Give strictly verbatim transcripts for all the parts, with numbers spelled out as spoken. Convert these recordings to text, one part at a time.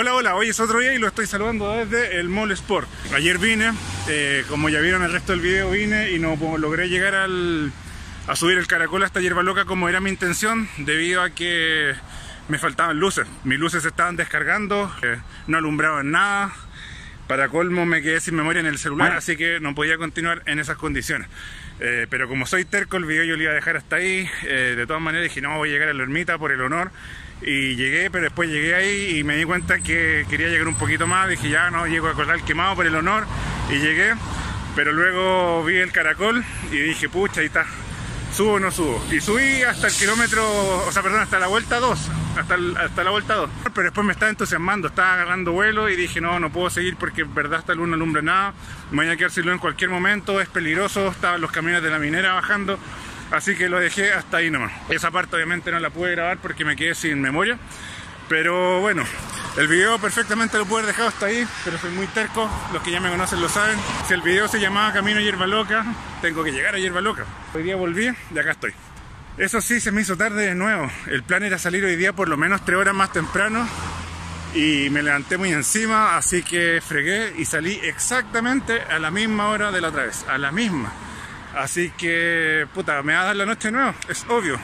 Hola, hola, hoy es otro día y lo estoy saludando desde el Mall Sport. Ayer vine, eh, como ya vieron el resto del video, vine y no logré llegar al, a subir el caracol hasta Yerba Loca como era mi intención, debido a que me faltaban luces. Mis luces se estaban descargando, eh, no alumbraban nada. Para colmo me quedé sin memoria en el celular, así que no podía continuar en esas condiciones. Eh, pero como soy terco, el video yo lo iba a dejar hasta ahí. Eh, de todas maneras dije, no, voy a llegar a la Ermita por el honor. Y llegué, pero después llegué ahí y me di cuenta que quería llegar un poquito más. Dije, ya no, llego a Corral Quemado por el honor. Y llegué, pero luego vi el caracol y dije, pucha, ahí está. ¿Subo o no subo? Y subí hasta el kilómetro, o sea, perdón, hasta la vuelta dos. Hasta, el, hasta la vuelta dos. Pero después me estaba entusiasmando, estaba agarrando vuelo y dije, no, no puedo seguir porque en verdad esta luz no alumbra nada. Me voy a quedar sin luz en cualquier momento, es peligroso, estaban los camiones de la minera bajando. Así que lo dejé hasta ahí nomás. Esa parte obviamente no la pude grabar porque me quedé sin memoria. Pero bueno, el video perfectamente lo pude haber dejado hasta ahí, pero soy muy terco, los que ya me conocen lo saben. Si el video se llamaba Camino a Yerba Loca, tengo que llegar a Yerba Loca. Hoy día volví y acá estoy. Eso sí, se me hizo tarde de nuevo. El plan era salir hoy día por lo menos tres horas más temprano y me levanté muy encima, así que fregué y salí exactamente a la misma hora de la otra vez, a la misma. Así que, puta, me va a dar la noche de nuevo, es obvio.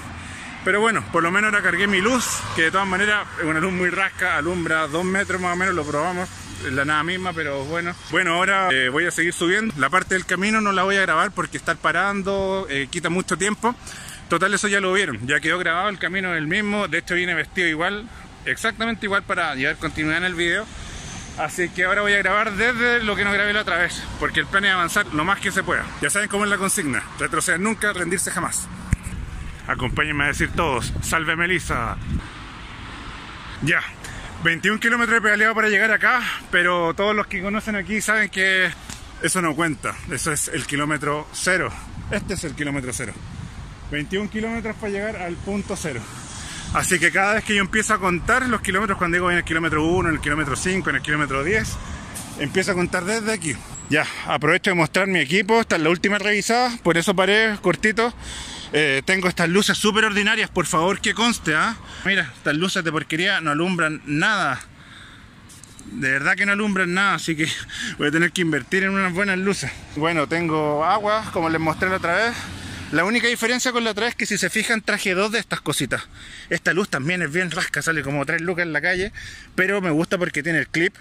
Pero bueno, por lo menos ahora cargué mi luz, que de todas maneras es una luz muy rasca, alumbra dos metros más o menos, lo probamos, la nada misma, pero bueno. Bueno, ahora eh, voy a seguir subiendo. La parte del camino no la voy a grabar porque estar parando eh, quita mucho tiempo. Total, eso ya lo vieron, ya quedó grabado, el camino es el mismo, de hecho vine vestido igual, exactamente igual para llevar continuidad en el video. Así que ahora voy a grabar desde lo que no grabé la otra vez, porque el plan es avanzar lo más que se pueda. Ya saben cómo es la consigna, retroceder nunca, rendirse jamás. Acompáñenme a decir todos, ¡salve Melissa! Ya, veintiún kilómetros de pedaleado para llegar acá, pero todos los que conocen aquí saben que eso no cuenta, eso es el kilómetro cero. Este es el kilómetro cero. veintiún kilómetros para llegar al punto cero. Así que cada vez que yo empiezo a contar los kilómetros, cuando digo en el kilómetro uno, en el kilómetro cinco, en el kilómetro diez, empiezo a contar desde aquí. Ya, aprovecho de mostrar mi equipo, esta es la última revisada, por eso paré cortito. Eh, tengo estas luces súper ordinarias, por favor que conste, ¿eh? Mira, estas luces de porquería no alumbran nada. De verdad que no alumbran nada, así que voy a tener que invertir en unas buenas luces. Bueno, tengo agua, como les mostré la otra vez. La única diferencia con la otra es que si se fijan traje dos de estas cositas. Esta luz también es bien rasca, sale como tres lucas en la calle, pero me gusta porque tiene el clip.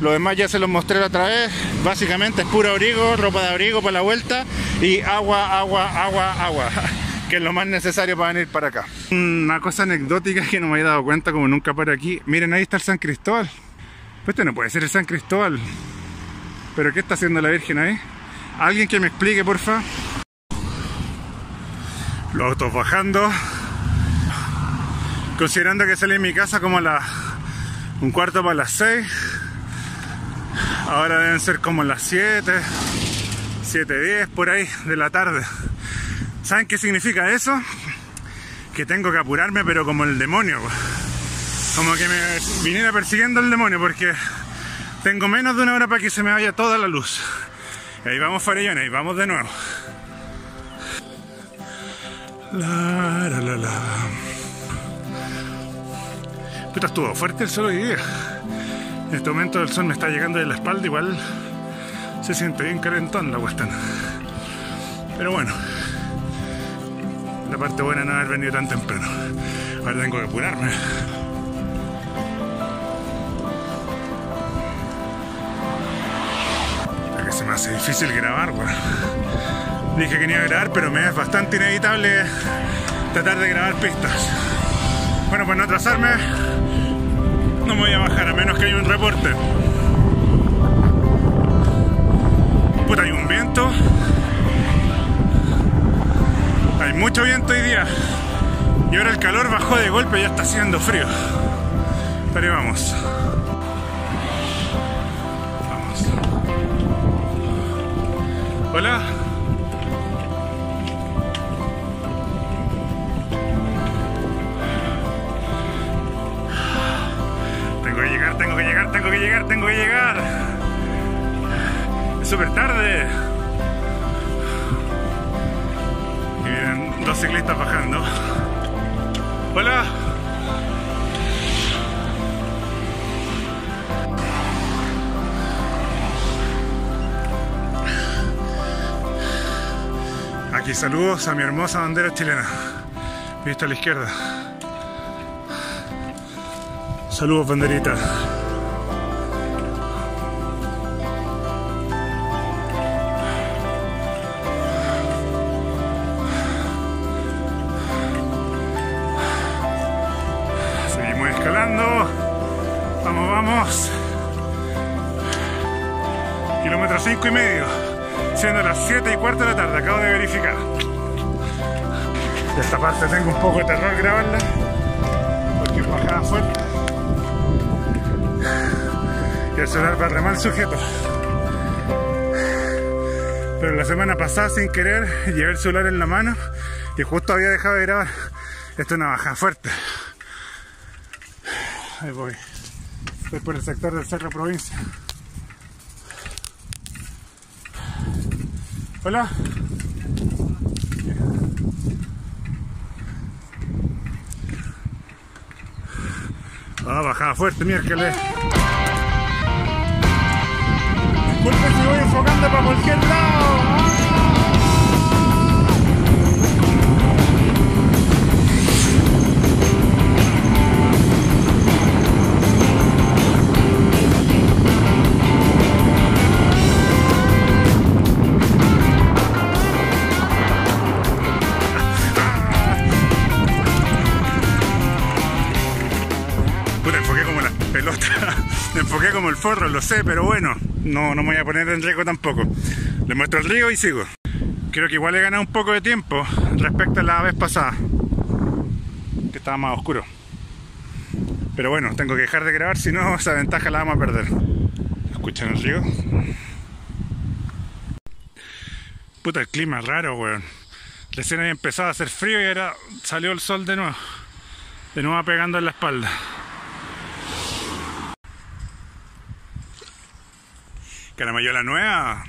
Lo demás ya se los mostré la otra vez. Básicamente es puro abrigo, ropa de abrigo para la vuelta y agua, agua, agua, agua, que es lo más necesario para venir para acá. Una cosa anecdótica que no me había dado cuenta, como nunca paro aquí. Miren, ahí está el San Cristóbal. Pues este no puede ser el San Cristóbal. ¿Pero qué está haciendo la Virgen ahí? Alguien que me explique, porfa. Los autos bajando. Considerando que salí de mi casa como a las un cuarto para las seis. Ahora deben ser como las siete, siete diez por ahí de la tarde. ¿Saben qué significa eso? Que tengo que apurarme, pero como el demonio. Como que me viniera persiguiendo el demonio, porque tengo menos de una hora para que se me vaya toda la luz. Y ahí vamos, Farellones, y vamos de nuevo. La, la, la, la. Puta, estuvo fuerte el sol hoy día. En este momento el sol me está llegando de la espalda, igual se siente bien calentón la cuestión. Pero bueno. La parte buena no haber venido tan temprano. Ahora tengo que apurarme. Porque se me hace difícil grabar, bueno. Dije que no iba a grabar, pero me es bastante inevitable tratar de grabar pistas. Bueno, para no atrasarme, no me voy a bajar, a menos que haya un reporte. Puta, hay un viento. Hay mucho viento hoy día y ahora el calor bajó de golpe y ya está haciendo frío. Pero ahí vamos. Vamos. Hola. Tengo que llegar, tengo que llegar, tengo que llegar, tengo que llegar. Es súper tarde. Y vienen dos ciclistas bajando. ¡Hola! Aquí saludos a mi hermosa bandera chilena, vista a la izquierda. Saludos, banderita. Seguimos escalando. Vamos, vamos. Kilómetro cinco y medio. Siendo las siete y cuarto de la tarde. Acabo de verificar. De esta parte tengo un poco de terror grabarla, porque es bajada fuerte. Y el celular va re mal sujeto. Pero la semana pasada, sin querer, llevé el celular en la mano y justo había dejado de grabar. Esto es una bajada fuerte. Ahí voy. Estoy por el sector del Cerro Provincia. Hola. Ah, bajada fuerte, miércoles. Disculpe si voy enfocando para cualquier lado. Puta, enfoqué como las pelotas. Me enfoqué como el forro, lo sé, pero bueno. No, no me voy a poner en riesgo tampoco. Les muestro el río y sigo. Creo que igual he ganado un poco de tiempo respecto a la vez pasada, que estaba más oscuro. Pero bueno, tengo que dejar de grabar, si no, esa ventaja la vamos a perder. ¿Escuchan el río? Puta, el clima es raro, weón. Recién había empezado a hacer frío y ahora salió el sol de nuevo. De nuevo pegando en la espalda. Caramayola nueva.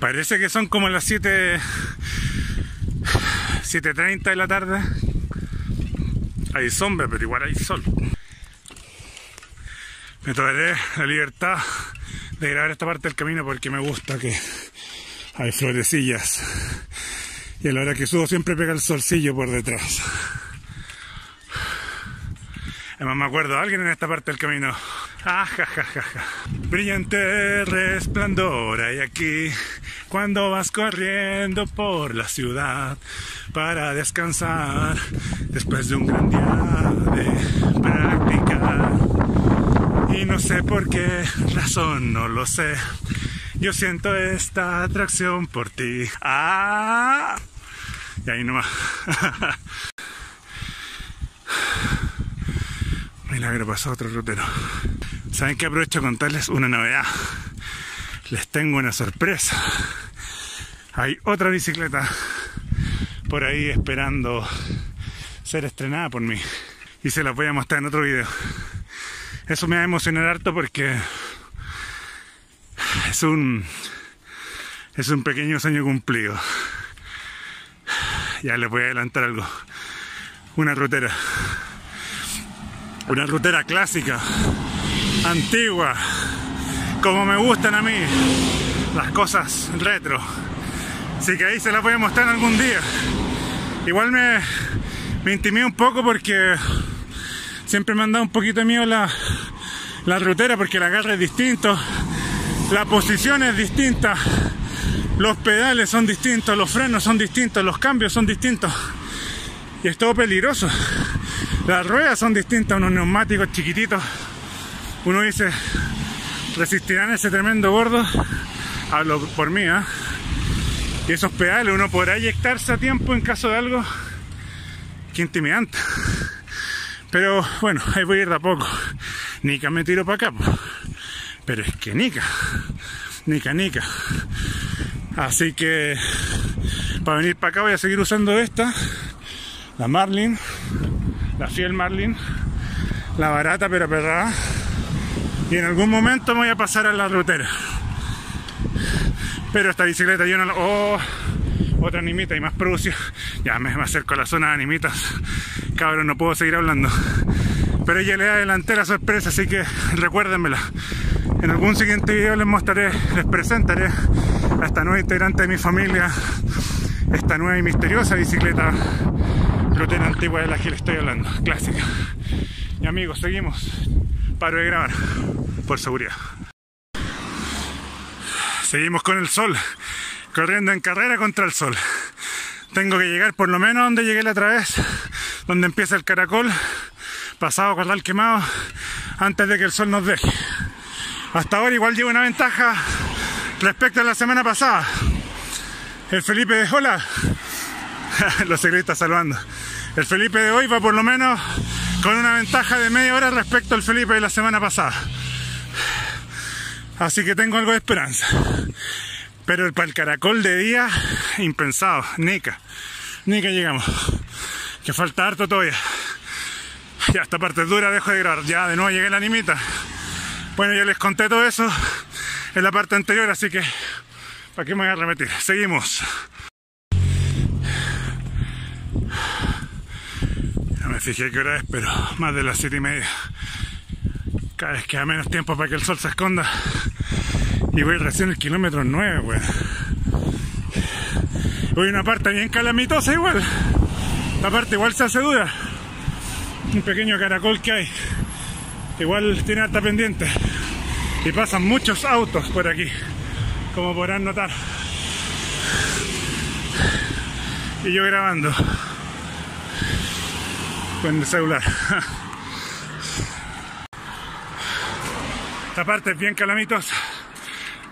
Parece que son como las siete, siete treinta de la tarde. Hay sombra, pero igual hay sol. Me tomaré la libertad de grabar esta parte del camino porque me gusta que hay florecillas. Y a la hora que subo siempre pega el solcillo por detrás. Además me acuerdo, alguien en esta parte del camino. Ah, ja, ja, ja, ja. Brillante resplandor hay aquí cuando vas corriendo por la ciudad para descansar después de un gran día de práctica. Y no sé por qué razón, no lo sé. Yo siento esta atracción por ti. ¡Ah! Y ahí nomás. Milagro, pasó otro rutero. ¿Saben qué? Aprovecho a contarles una novedad. Les tengo una sorpresa. Hay otra bicicleta por ahí esperando ser estrenada por mí. Y se las voy a mostrar en otro video. Eso me va a emocionar harto porque es un, es un pequeño sueño cumplido. Ya les voy a adelantar algo. Una rutera. Una rutera clásica, antigua, como me gustan a mí, las cosas retro. Así que ahí se las voy a mostrar algún día. Igual me, me intimida un poco porque... siempre me han dado un poquito de miedo la, la rutera porque el agarre es distinto, la posición es distinta, los pedales son distintos, los frenos son distintos, los cambios son distintos y es todo peligroso. Las ruedas son distintas, unos neumáticos chiquititos. Uno dice, ¿resistirán ese tremendo gordo? Hablo por mí, ¿eh? Y esos pedales, uno podrá eyectarse a tiempo en caso de algo. Qué intimidante. Pero bueno, ahí voy a ir de a poco. Nica me tiro para acá, po. Pero es que nica, nica, nica. Así que para venir para acá voy a seguir usando esta, la Marlin, la fiel Marlin, la barata pero perrada. Y en algún momento me voy a pasar a la rutera. Pero esta bicicleta yo no la... ¡Oh! Otra animita y más Prusia. Ya me acerco a la zona de animitas. Cabrón, no puedo seguir hablando. Pero ya le adelanté la sorpresa, así que recuérdenmela. En algún siguiente video les mostraré, les presentaré a esta nueva integrante de mi familia, esta nueva y misteriosa bicicleta glutena antigua de la que les estoy hablando, clásica. Y amigos, seguimos. Paro de grabar, por seguridad. Seguimos con el sol, corriendo en carrera contra el sol. Tengo que llegar por lo menos a donde llegué la otra vez, donde empieza el Caracol, pasado Corral Quemado, antes de que el sol nos deje. Hasta ahora igual llevo una ventaja respecto a la semana pasada. El Felipe de... ¡Hola! Los ciclistas saludando. El Felipe de hoy va por lo menos con una ventaja de media hora respecto al Felipe de la semana pasada. Así que tengo algo de esperanza. Pero para el Caracol de día, impensado. Nica. Nica llegamos. Que falta harto todavía. Ya, esta parte es dura, dejo de grabar. Ya, de nuevo llegué a la animita. Bueno, yo les conté todo eso en la parte anterior, así que ¿para qué me voy a repetir? Seguimos. Ya me fijé qué hora es, pero más de las siete y media. Cada vez queda menos tiempo para que el sol se esconda. Y voy recién el kilómetro nueve, weón. Voy a una parte bien calamitosa igual. La parte igual se hace dura. Un pequeño caracol que hay. Igual tiene alta pendiente. Y pasan muchos autos por aquí, como podrán notar. Y yo grabando con el celular. Esta parte es bien calamitosa.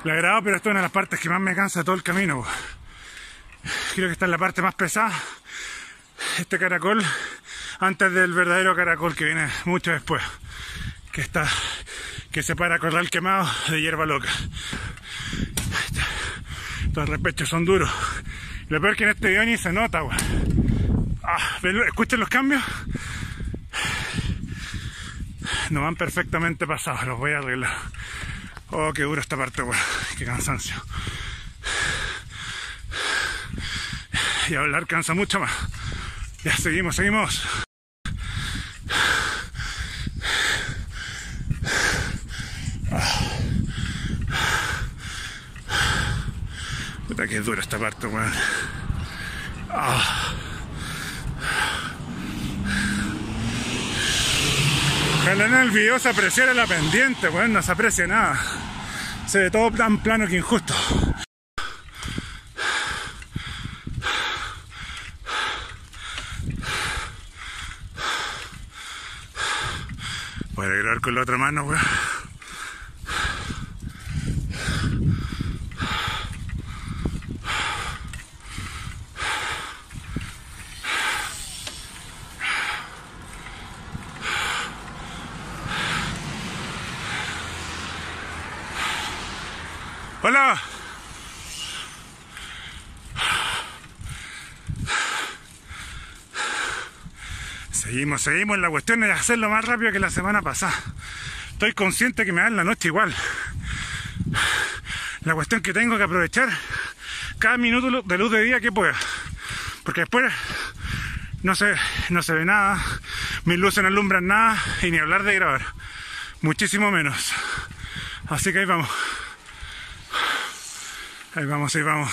La grabo, pero esta es una de las partes que más me cansa todo el camino. Creo que esta es la parte más pesada. Este caracol, antes del verdadero caracol que viene mucho después, que está, que separa Corral Quemado de Yerba Loca. Los repechos son duros. Lo peor que en este video ni se nota, wey. Ah, ¿escuchan los cambios? No van perfectamente pasados, los voy a arreglar. Oh, qué duro esta parte, wey. Qué cansancio. Y hablar cansa mucho más. Ya, seguimos, seguimos. Puta que es dura esta parte, weón. Ah. Ojalá en el video se apreciara la pendiente, weón, no se aprecia nada. Se ve todo tan plano que injusto. Voy a grabar con la otra mano, weón. Hola. Seguimos, seguimos. La cuestión es hacerlo más rápido que la semana pasada. Estoy consciente que me dan la noche igual. La cuestión es que tengo que aprovechar cada minuto de luz de día que pueda, porque después no se, no se ve nada. Mis luces no alumbran nada y ni hablar de grabar, muchísimo menos. Así que ahí vamos. Ahí vamos, ahí vamos.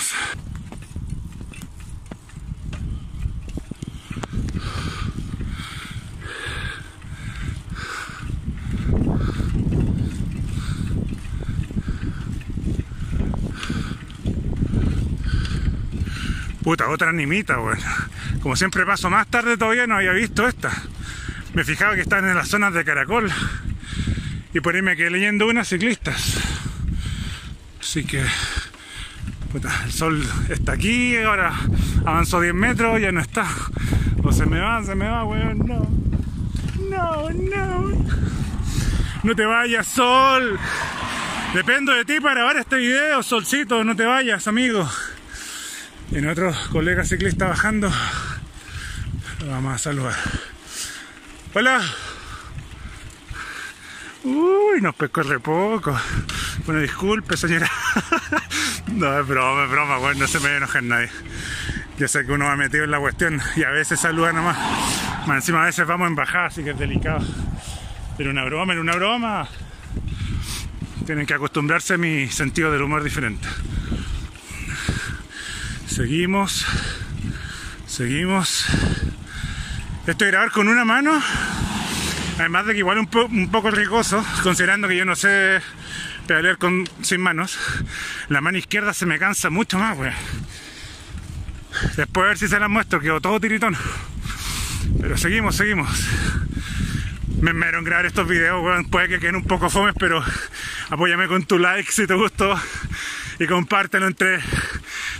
Puta, otra animita, bueno. Como siempre paso más tarde todavía, no había visto esta. Me fijaba que están en las zonas de caracol. Y por ahí me quedé leyendo unas ciclistas. Así que... puta, el sol está aquí, ahora avanzó diez metros, ya no está. O se me va, se me va, weón, no. No, no. No te vayas, sol. Dependo de ti para ver este video, solcito, no te vayas, amigo. Y otro colega ciclista bajando, lo vamos a saludar. Hola. Uy, nos pescó re poco. Bueno, disculpe, señora. No, es broma, es broma, bueno, no se me va a enojar nadie. Yo sé que uno va metido en la cuestión y a veces saluda nomás. Más encima a veces vamos en bajada, así que es delicado. Pero una broma, era una broma. Tienen que acostumbrarse a mi sentido del humor diferente. Seguimos. Seguimos. Esto de grabar con una mano, además de que igual un, po un poco riesgoso, considerando que yo no sé pedalear con sin manos. La mano izquierda se me cansa mucho más, weón. Después a ver si se las muestro, quedó todo tiritón. Pero seguimos, seguimos. Me enmero en grabar estos videos, weón. Puede que queden un poco fomes, pero apóyame con tu like si te gustó y compártelo entre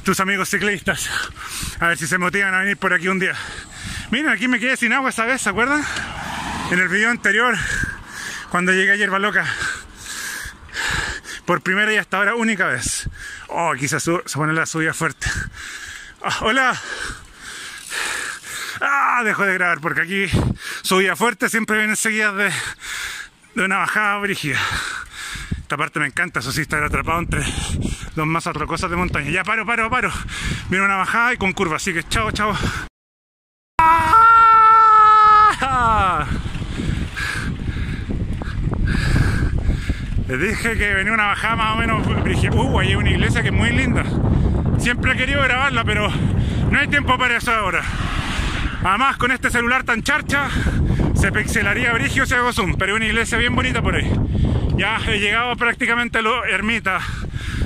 tus amigos ciclistas. A ver si se motivan a venir por aquí un día. Miren, aquí me quedé sin agua esa vez, ¿se acuerdan? En el video anterior, cuando llegué a Yerba Loca. Por primera y hasta ahora única vez. Oh, aquí se, se pone la subida fuerte. Oh, ¡hola! Ah, dejo de grabar porque aquí subida fuerte siempre vienen seguidas de, de una bajada brígida. Esta parte me encanta, eso sí, estar atrapado entre dos masas rocosas de montaña. Ya, paro, paro, paro. Viene una bajada y con curva, así que chao, chao. Les dije que venía una bajada más o menos brígida. Uh, ahí hay una iglesia que es muy linda. Siempre he querido grabarla, pero no hay tiempo para eso ahora. Además, con este celular tan charcha, se pixelaría brígido si hago zoom, pero hay una iglesia bien bonita por ahí. Ya he llegado prácticamente a lo Ermita.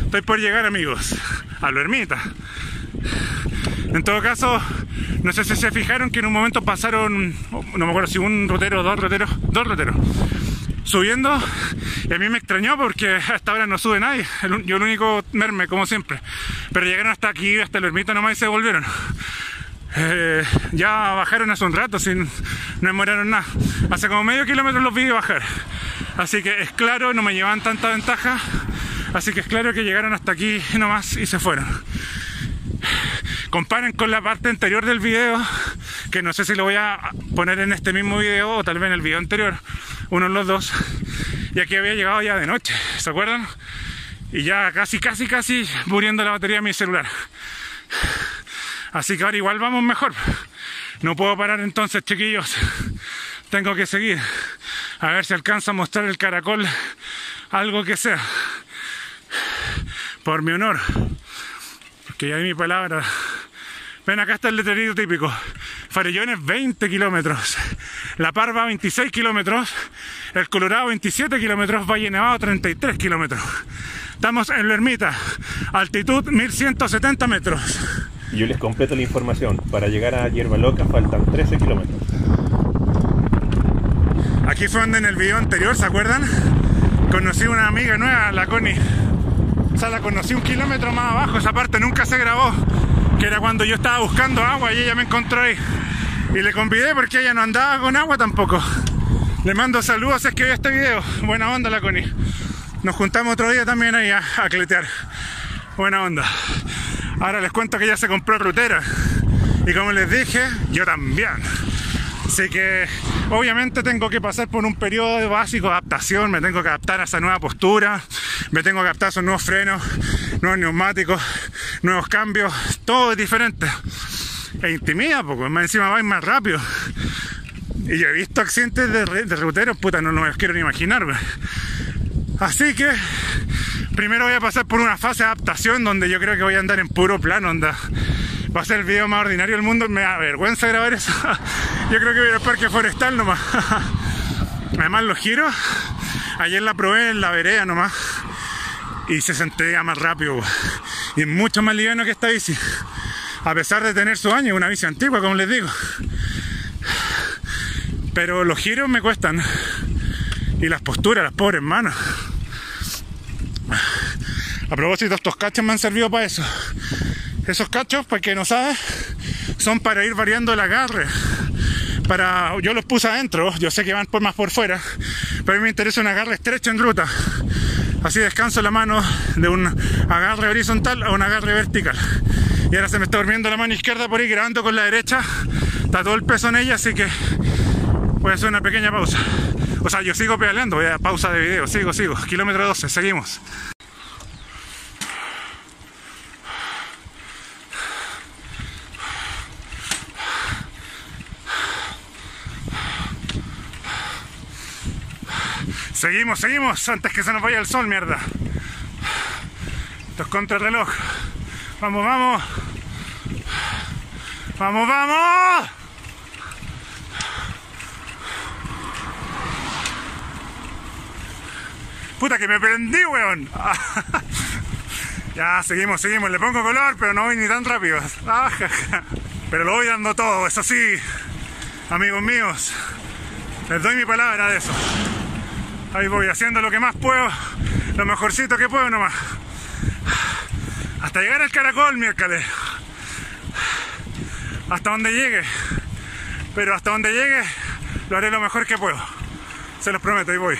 Estoy por llegar, amigos, a lo Ermita. En todo caso, no sé si se fijaron que en un momento pasaron, no me acuerdo si un rotero, dos roteros, dos roteros, subiendo. Y a mí me extrañó porque hasta ahora no sube nadie. El, yo el único merme, como siempre. Pero llegaron hasta aquí, hasta la Ermita nomás y se volvieron. Eh, ya bajaron hace un rato, sin, no demoraron nada. Hace como medio kilómetro los vi bajar. Así que es claro, no me llevaban tanta ventaja. Así que es claro que llegaron hasta aquí nomás y se fueron. Comparen con la parte anterior del video, que no sé si lo voy a poner en este mismo video o tal vez en el video anterior, uno de los dos. Y aquí había llegado ya de noche, ¿se acuerdan? Y ya casi, casi, casi muriendo la batería de mi celular. Así que ahora igual vamos mejor. No puedo parar entonces, chiquillos. Tengo que seguir. A ver si alcanza a mostrar el caracol. Algo que sea. Por mi honor. Porque ya di mi palabra. Ven, acá está el letrerito típico. Farellones, veinte kilómetros. La Parva, veintiséis kilómetros. El Colorado, veintisiete kilómetros. Valle Nevado, treinta y tres kilómetros. Estamos en la Ermita. Altitud, mil ciento setenta metros. Yo les completo la información. Para llegar a Yerba Loca faltan trece kilómetros. Aquí fue donde en el video anterior, ¿se acuerdan? Conocí una amiga nueva, la Connie. O sea, la conocí un kilómetro más abajo. Esa parte nunca se grabó. Que era cuando yo estaba buscando agua y ella me encontró ahí. Y le convidé porque ella no andaba con agua tampoco. Le mando saludos, es que vio este video. Buena onda la Connie. Nos juntamos otro día también ahí a, a cletear. Buena onda. Ahora les cuento que ya se compró rutera. Y como les dije, yo también. Así que obviamente tengo que pasar por un periodo básico de adaptación. Me tengo que adaptar a esa nueva postura. Me tengo que adaptar a esos nuevos frenos, nuevos neumáticos, nuevos cambios. Todo es diferente. E intimida porque más encima vais más rápido. Y yo he visto accidentes de, de ruteros, puta, no, no me los quiero ni imaginar. Así que primero voy a pasar por una fase de adaptación donde yo creo que voy a andar en puro plano, onda. Va a ser el video más ordinario del mundo, me da vergüenza grabar eso. Yo creo que voy a ir al Parque Forestal nomás. Además los giros, ayer la probé en la vereda nomás. Y se sentía más rápido. Y es mucho más liviano que esta bici. A pesar de tener su año, una bici antigua, como les digo. Pero los giros me cuestan. Y las posturas, las pobres manos. A propósito, estos cachos me han servido para eso. Esos cachos, para que no sabes, son para ir variando el agarre. Para, yo los puse adentro, yo sé que van por más por fuera, pero a mí me interesa un agarre estrecho en ruta. Así descanso la mano de un agarre horizontal a un agarre vertical. Y ahora se me está durmiendo la mano izquierda por ahí, grabando con la derecha. Está todo el peso en ella, así que voy a hacer una pequeña pausa. O sea, yo sigo pedaleando, voy a pausa de video, sigo, sigo. Kilómetro doce, seguimos. Seguimos, seguimos, antes que se nos vaya el sol, mierda. Esto es contrarreloj. Vamos, vamos. Vamos, vamos. Puta que me prendí, weón. Ya, seguimos, seguimos. Le pongo color, pero no voy ni tan rápido. Pero lo voy dando todo, eso sí. Amigos míos, les doy mi palabra de eso. Ahí voy, haciendo lo que más puedo, lo mejorcito que puedo nomás. Hasta llegar al caracol, miércoles. Hasta donde llegue. Pero hasta donde llegue, lo haré lo mejor que puedo. Se los prometo, ahí voy.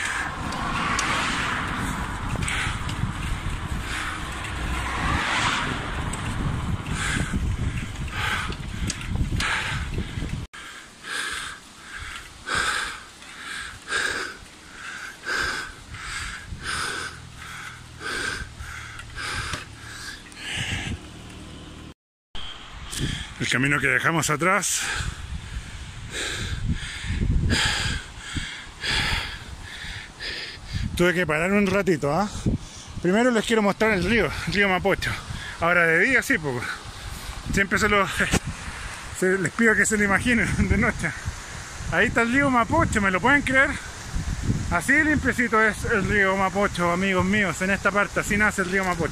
El camino que dejamos atrás tuve que parar un ratito, ¿ah? ¿eh? Primero les quiero mostrar el río, el río Mapocho. Ahora de día sí, porque siempre se los se, les pido que se lo imaginen de noche. Ahí está el río Mapocho, ¿me lo pueden creer? Así limpiecito es el río Mapocho, amigos míos, en esta parte, así nace el río Mapocho.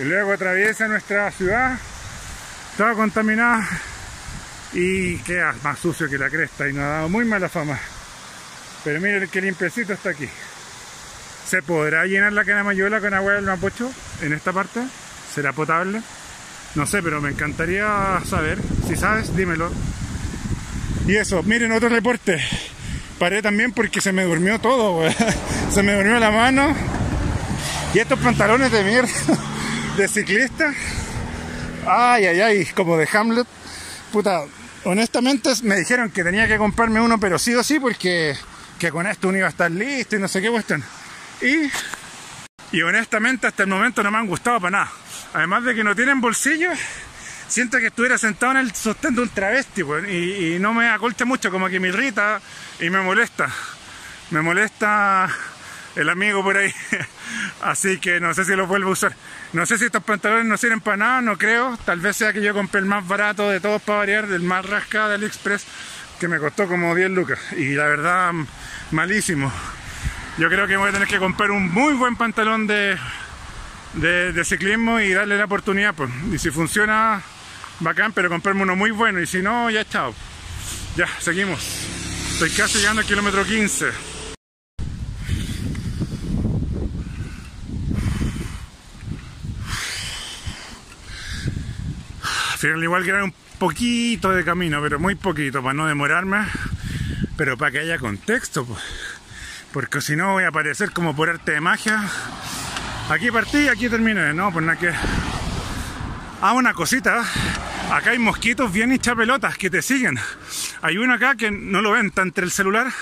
Y luego atraviesa nuestra ciudad, toda contaminada, y queda más sucio que la cresta y nos ha dado muy mala fama. Pero miren que limpiecito está aquí. ¿Se podrá llenar la canamayola con agua del Mapocho en esta parte? ¿Será potable? No sé, pero me encantaría saber. Si sabes, dímelo. Y eso, miren otro reporte. Paré también porque se me durmió todo, wey. Se me durmió la mano. Y estos pantalones de mierda de ciclista. Ay, ay, ay, como de Hamlet. Puta, honestamente me dijeron que tenía que comprarme uno, pero sí o sí, porque que con esto uno iba a estar listo y no sé qué cuestión. Y, y honestamente hasta el momento no me han gustado para nada. Además de que no tienen bolsillos, siento que estuviera sentado en el sostén de un travesti, pues, y, y no me acolcha mucho, como que me irrita y me molesta. Me molesta el amigo por ahí. Así que no sé si los vuelvo a usar. No sé si estos pantalones no sirven para nada, no creo. Tal vez sea que yo compré el más barato de todos para variar, del más rascado de AliExpress, que me costó como diez lucas. Y la verdad, malísimo. Yo creo que voy a tener que comprar un muy buen pantalón de, de, de ciclismo y darle la oportunidad, pues. Y si funciona, bacán, pero comprarme uno muy bueno. Y si no, ya chao. Ya, seguimos. Estoy casi llegando al kilómetro quince. Igual que era un poquito de camino, pero muy poquito, para no demorarme, pero para que haya contexto, pues. Porque si no voy a aparecer como por arte de magia. Aquí partí, aquí terminé, ¿no? Pues nada que... Ah, una cosita, acá hay mosquitos bien hinchapelotas que te siguen. Hay uno acá que no lo ven, está entre el celular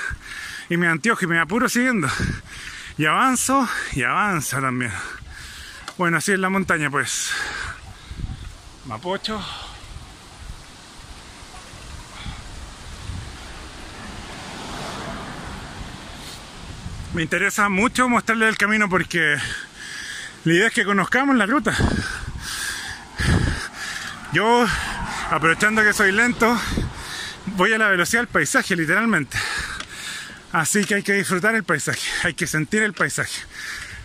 y mi anteojo y me apuro siguiendo. Y avanzo, y avanza también. Bueno, así es la montaña, pues. Mapocho. Me interesa mucho mostrarles el camino porque la idea es que conozcamos la ruta. Yo, aprovechando que soy lento, voy a la velocidad del paisaje, literalmente. Así que hay que disfrutar el paisaje, hay que sentir el paisaje.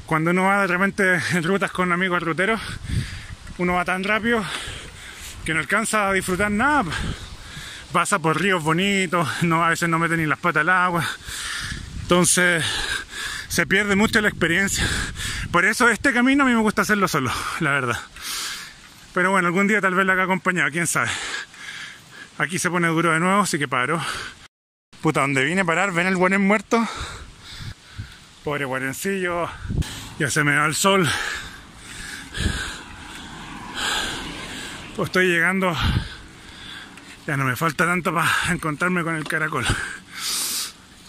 Cuando uno va de repente en rutas con amigos ruteros, uno va tan rápido que no alcanza a disfrutar nada. Pasa por ríos bonitos, no, a veces no mete ni las patas al agua. Entonces se pierde mucho la experiencia. Por eso este camino a mí me gusta hacerlo solo, la verdad. Pero bueno, algún día tal vez la haga acompañado, quién sabe. Aquí se pone duro de nuevo, así que paro. Puta, donde vine a parar, ven el guarén muerto. Pobre guarencillo. Ya se me da el sol. Pues estoy llegando, ya no me falta tanto para encontrarme con el caracol.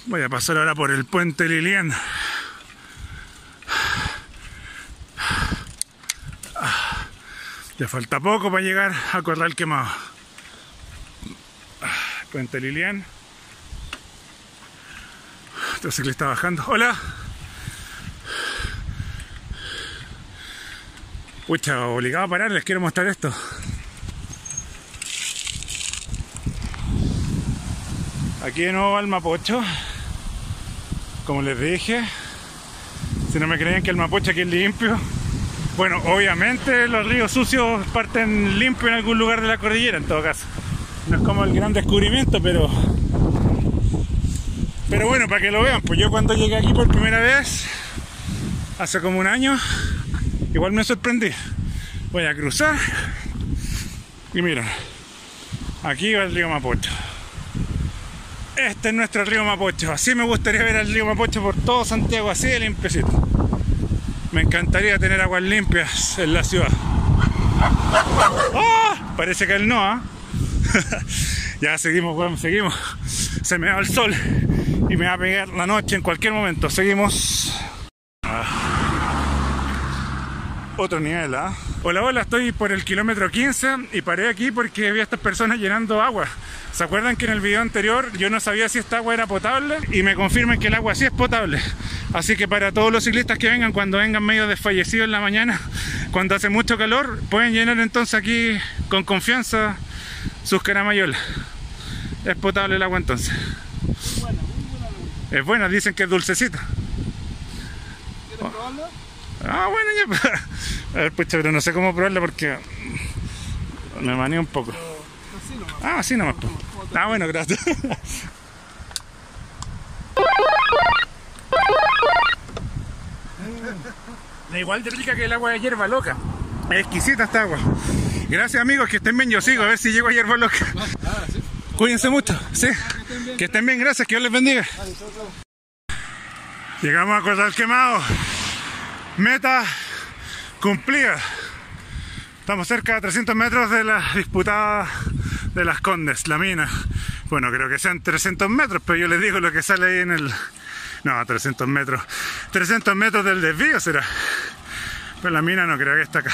Voy a pasar ahora por el puente Lilian. Ya falta poco para llegar a Corral Quemado. Puente Lilian. Otro ciclista bajando. Hola. Pucha, obligado a parar, les quiero mostrar esto. Aquí de nuevo al Mapocho. Como les dije, si no me creían que el Mapocho aquí es limpio. Bueno, obviamente los ríos sucios parten limpio en algún lugar de la cordillera, en todo caso. No es como el gran descubrimiento, pero... Pero bueno, para que lo vean, pues yo cuando llegué aquí por primera vez, hace como un año, igual me sorprendí. Voy a cruzar y miren, aquí va el río Mapocho. Este es nuestro río Mapocho. Así me gustaría ver al río Mapocho por todo Santiago, así de limpiecito. Me encantaría tener aguas limpias en la ciudad. ¡Oh! Parece que él no, ¿ah? ¿eh? Ya seguimos, bueno, seguimos. Se me va el sol y me va a pegar la noche en cualquier momento. Seguimos. Ah. Otro nivel, ¿ah? ¿eh? Hola, hola, estoy por el kilómetro quince y paré aquí porque vi a estas personas llenando agua. ¿Se acuerdan que en el video anterior yo no sabía si esta agua era potable? Y me confirman que el agua sí es potable. Así que para todos los ciclistas que vengan, cuando vengan medio desfallecidos en la mañana, cuando hace mucho calor, pueden llenar entonces aquí con confianza sus caramayolas. ¿Es potable el agua entonces? Es buena, muy buena agua. Es buena, dicen que es dulcecita. ¿Quieres probarla? Ah, bueno, ya. A ver, pucha, pero no sé cómo probarla porque me maneé un poco. Ah, sí nomás. Ah, bueno, gracias. Da igual de rica que el agua de Yerba Loca. Es exquisita esta agua. Gracias, amigos, que estén bien. Yo sigo a ver si llego a Yerba Loca. Cuídense mucho, sí. Que estén bien, gracias, que Dios les bendiga. Llegamos a Corral Quemado. Meta cumplida. Estamos cerca de trescientos metros de la Disputada de las Condes, la mina. Bueno, creo que sean trescientos metros, pero yo les digo lo que sale ahí en el... No, trescientos metros. trescientos metros del desvío será. Pero la mina no creo que está acá.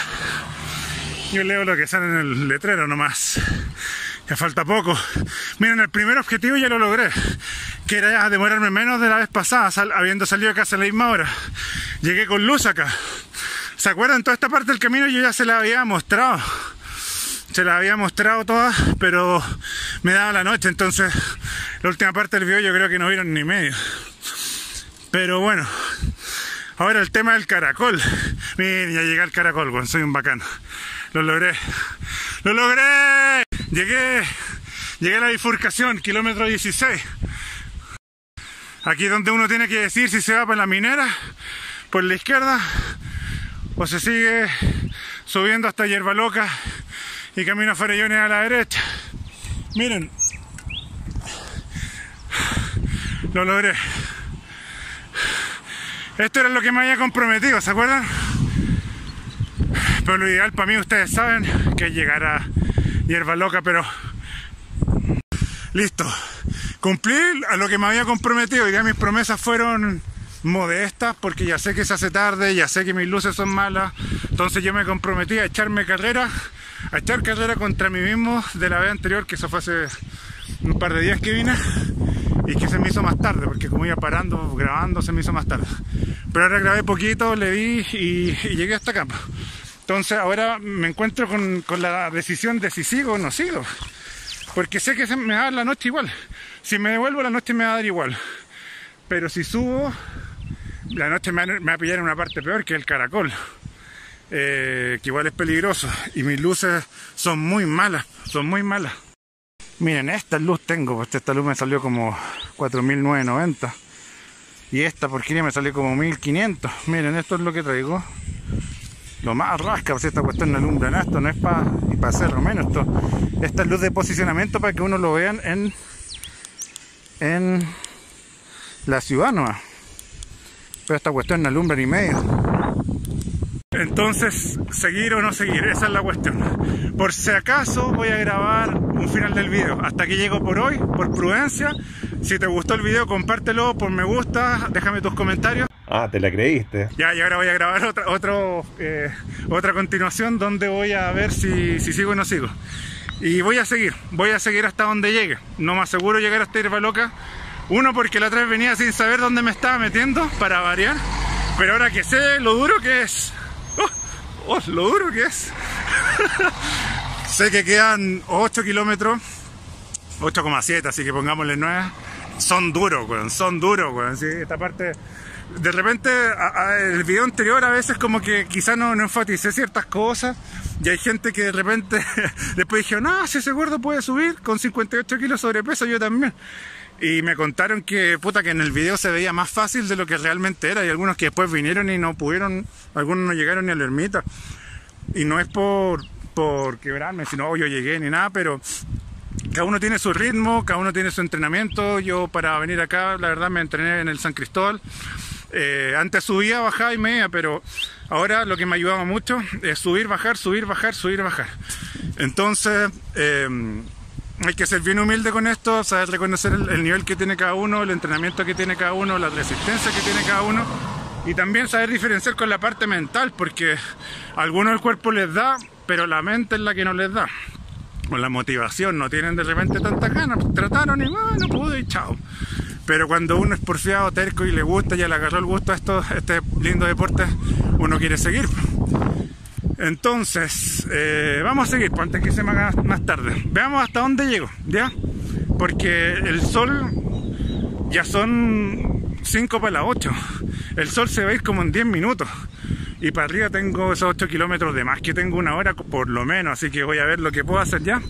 Yo leo lo que sale en el letrero nomás. Ya falta poco. Miren, el primer objetivo ya lo logré, que era demorarme menos de la vez pasada, sal... habiendo salido de casa a la misma hora. Llegué con luz acá. ¿Se acuerdan? Toda esta parte del camino yo ya se la había mostrado. Se la había mostrado toda, pero me daba la noche, entonces la última parte del video yo creo que no vieron ni medio. Pero bueno, ahora el tema del caracol. Miren, ya llegué al caracol, bueno, soy un bacán. Lo logré. ¡Lo logré! Llegué, llegué a la bifurcación, kilómetro dieciséis. Aquí es donde uno tiene que decir si se va para la minera, por la izquierda, o se sigue subiendo hasta Yerba Loca y camino a Farellones a la derecha. Miren, lo logré. Esto era lo que me había comprometido, ¿se acuerdan? Pero lo ideal para mí, ustedes saben, que es llegar a Yerba Loca, pero listo, cumplí a lo que me había comprometido. Y ya mis promesas fueron modestas, porque ya sé que se hace tarde, ya sé que mis luces son malas, entonces yo me comprometí a echarme carrera, a echar carrera contra mí mismo de la vez anterior, que eso fue hace un par de días que vine, y que se me hizo más tarde, porque como iba parando, grabando, se me hizo más tarde, pero ahora grabé poquito, le di y, y llegué hasta acá. Entonces ahora me encuentro con, con la decisión de si sigo o no sigo, porque sé que se me va a dar la noche igual. Si me devuelvo, la noche me va a dar igual, pero si subo, la noche me va a pillar en una parte peor, que el caracol, eh, que igual es peligroso, y mis luces son muy malas, son muy malas. Miren, esta luz tengo, pues esta luz me salió como cuatro mil novecientos noventa, y esta porquería me salió como mil quinientos. Miren, esto es lo que traigo, lo más rasca, pues esta cuestión no alumbra nada, esto no es para pa hacerlo menos, esto, esta es luz de posicionamiento para que uno lo vean en, en la ciudad nomás. Pero esta cuestión no alumbra ni medio. Entonces, seguir o no seguir, esa es la cuestión. Por si acaso voy a grabar un final del video. Hasta aquí llego por hoy, por prudencia. Si te gustó el video, compártelo, pon me gusta, déjame tus comentarios. Ah, te la creíste. Ya, y ahora voy a grabar otra, otro, eh, otra continuación, donde voy a ver si, si sigo o no sigo. Y voy a seguir, voy a seguir hasta donde llegue. No me aseguro llegar hasta Yerba Loca, Uno, porque la otra vez venía sin saber dónde me estaba metiendo, para variar. Pero ahora que sé lo duro que es. ¡Oh! ¡Oh! Lo duro que es. Sé que quedan ocho kilómetros. ocho coma siete, así que pongámosle nueve. Son duros, weón. Son duros, weón. Sí, esta parte... De repente, a, a, el video anterior a veces como que quizás no, no enfaticé ciertas cosas. Y hay gente que de repente después dijeron, no, si ese gordo puede subir con cincuenta y ocho kilos sobrepeso, yo también. Y me contaron que, puta, que en el video se veía más fácil de lo que realmente era. Y algunos que después vinieron y no pudieron, algunos no llegaron ni a la ermita. Y no es por, por quebrarme, sino oh, yo llegué ni nada, pero... Cada uno tiene su ritmo, cada uno tiene su entrenamiento. Yo para venir acá, la verdad, me entrené en el San Cristóbal. Eh, antes subía, bajaba y media, pero ahora lo que me ayudaba mucho es subir, bajar, subir, bajar, subir, bajar. Entonces, eh, hay que ser bien humilde con esto, saber reconocer el, el nivel que tiene cada uno, el entrenamiento que tiene cada uno, la resistencia que tiene cada uno. Y también saber diferenciar con la parte mental, porque a algunos el cuerpo les da, pero la mente es la que no les da. Con la motivación, no tienen de repente tantas ganas, trataron y bueno, no pude y chao. Pero cuando uno es porfiado, terco y le gusta, ya le agarró el gusto a esto, este lindo deporte, uno quiere seguir. Entonces, eh, vamos a seguir, pues antes que se me haga más tarde. Veamos hasta dónde llego, ¿ya? Porque el sol ya son cinco para las ocho. El sol se va a ir como en diez minutos. Y para arriba tengo esos ocho kilómetros de más, que tengo una hora por lo menos, así que voy a ver lo que puedo hacer ya.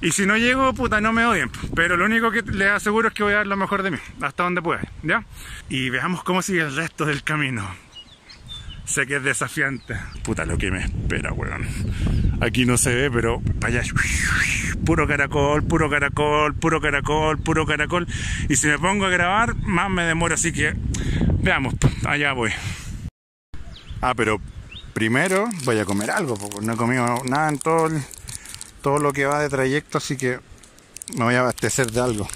Y si no llego, puta, no me odien, pero lo único que les aseguro es que voy a dar lo mejor de mí, hasta donde pueda, ¿ya? Y veamos cómo sigue el resto del camino. Sé que es desafiante. Puta, lo que me espera, weón. Aquí no se ve, pero para allá. Puro caracol, puro caracol, puro caracol, puro caracol. Y si me pongo a grabar, más me demoro, así que veamos, allá voy. Ah, pero primero voy a comer algo, porque no he comido nada en todo, el, todo lo que va de trayecto, así que me voy a abastecer de algo.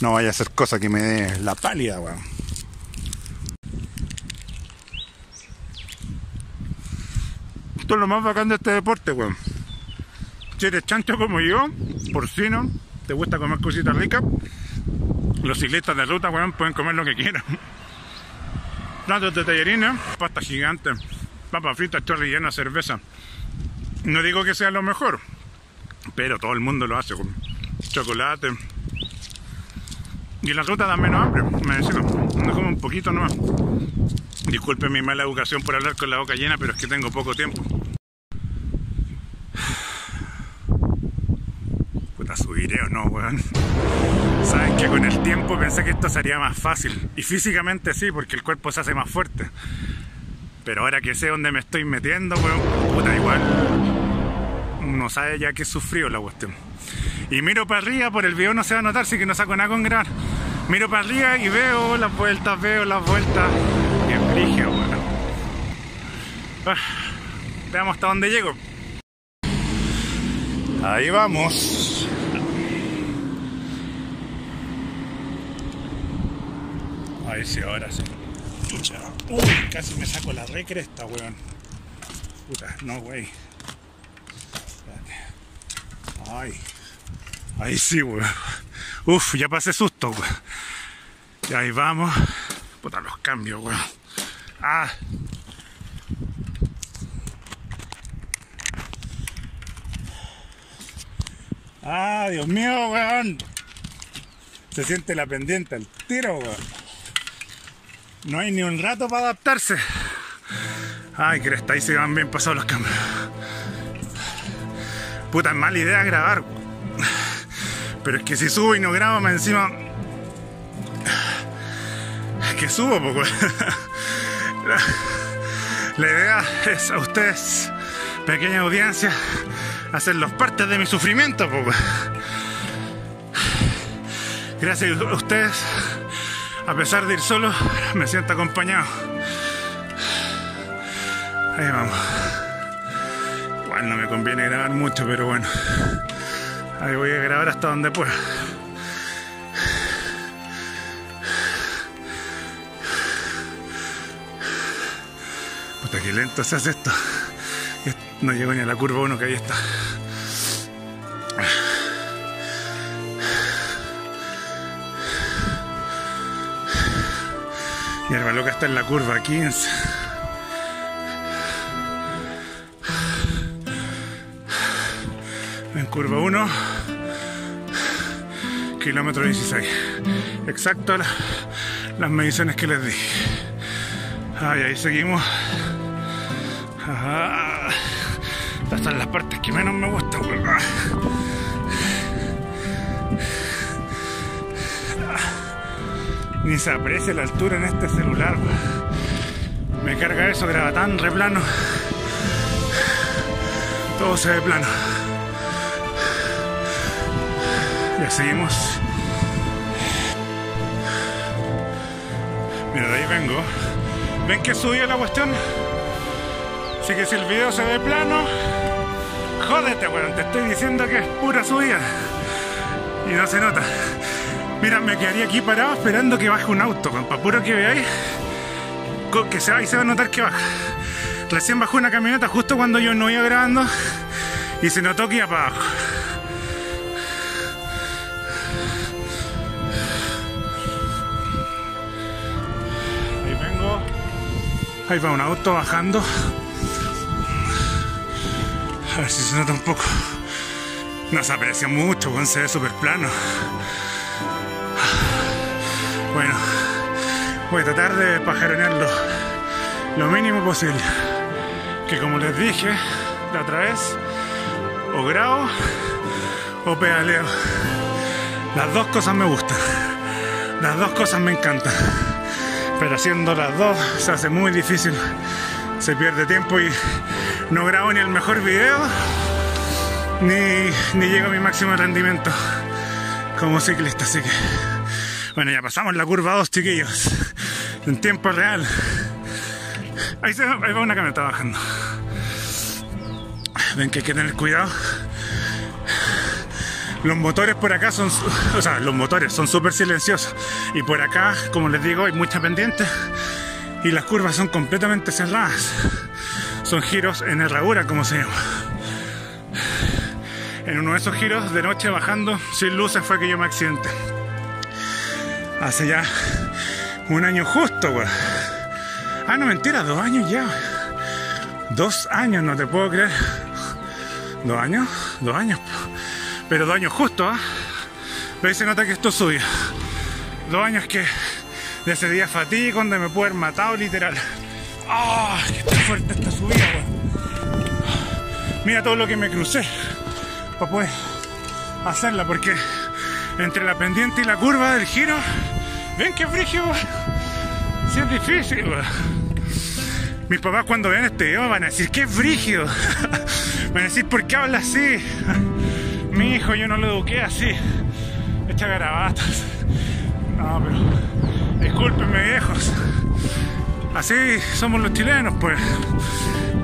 No vaya a ser cosa que me dé la pálida, weón. Esto es lo más bacán de este deporte, weón. Si eres chancho como yo, porcino, te gusta comer cositas ricas, los ciclistas de ruta, weón, pueden comer lo que quieran. Platos de tallerines, pasta gigante, papas fritas, chorri llena, cerveza. No digo que sea lo mejor, pero todo el mundo lo hace con chocolate. Y la ruta da menos hambre, me decían, me como un poquito nomás. Disculpen mi mala educación por hablar con la boca llena, pero es que tengo poco tiempo. Puta, subiré o no, weón. Saben que con el tiempo pensé que esto sería más fácil. Y físicamente sí, porque el cuerpo se hace más fuerte. Pero ahora que sé dónde me estoy metiendo, weón, puta, igual uno sabe ya que he sufrido la cuestión. Y miro para arriba, por el video no se va a notar, así que no saco nada con grabar. Miro para arriba y veo las vueltas, veo las vueltas. Y es brígido, weón. Ah, veamos hasta dónde llego. Ahí vamos. A ver si ahora sí. Uy, casi me saco la recresta, weón. Puta, no, wey. Ay. Ahí sí, weón. Uf, ya pasé susto, weón. Y ahí vamos. Puta, los cambios, weón. Ah. Ah, Dios mío, weón. Se siente la pendiente al tiro, weón. No hay ni un rato para adaptarse. Ay, cresta, ahí se van bien pasados los cambios. Puta, es mala idea grabar. Pero es que si subo y no grabo, más encima... Es que subo, poco. La idea es a ustedes, pequeña audiencia, hacerlos parte de mi sufrimiento, poco. Gracias a ustedes. A pesar de ir solo, me siento acompañado. Ahí vamos. Igual no me conviene grabar mucho, pero bueno. Ahí voy a grabar hasta donde pueda. Puta, que lento se hace esto. No llego ni a la curva uno, que ahí está. Yerba Loca está en la curva quince. En curva uno, kilómetro dieciséis. Exacto la, las mediciones que les di. Ahí, ahí seguimos. Ajá. Estas son las partes que menos me gustan, ¿verdad? Ni se aprecia la altura en este celular. Me carga eso, graba tan replano. Todo se ve plano. Ya seguimos. Mira, de ahí vengo. ¿Ven que subió la cuestión? Así que si el video se ve plano, jódete, weón. Te estoy diciendo que es pura subida. Y no se nota. Mira, me quedaría aquí parado esperando que baje un auto, compa. Puro que veáis, que se va y se va a notar que baja. Recién bajó una camioneta justo cuando yo no iba grabando y se notó que iba para abajo. Ahí vengo. Ahí va un auto bajando. A ver si se nota un poco. No se aprecia mucho, bueno, se ve súper plano. Bueno, voy a tratar de pajaronearlo lo mínimo posible. Que como les dije la otra vez, o grabo o pedaleo. Las dos cosas me gustan, las dos cosas me encantan. Pero haciendo las dos se hace muy difícil, se pierde tiempo y no grabo ni el mejor video, ni, ni llego a mi máximo rendimiento como ciclista, así que... Bueno, ya pasamos la curva dos, chiquillos, en tiempo real. Ahí, se, ahí va una camioneta bajando. Ven que hay que tener cuidado. Los motores por acá son, o sea, los motores son súper silenciosos. Y por acá, como les digo, hay mucha pendiente. Y las curvas son completamente cerradas. Son giros en herradura, como se llama. En uno de esos giros, de noche bajando, sin luces, fue que yo me accidenté. Hace ya un año justo, güey. Ah, no, mentira, dos años ya. Dos años, no te puedo creer. Dos años, dos años. Pero dos años justo, ¿ah? ¿Eh? Ahí se nota que esto subió. Dos años que de ese día fatídico donde me pude haber matado, literal. ¡Ah! ¡Oh, qué tan fuerte esta subida, güey! Mira todo lo que me crucé para poder hacerla, porque... entre la pendiente y la curva del giro, ven que frígido, si es difícil. Mis papás cuando vean este video van a decir que es frígido, van a decir ¿por qué habla así? Mi hijo yo no lo eduqué así, echa garabatos. No, pero discúlpenme viejos, así somos los chilenos, pues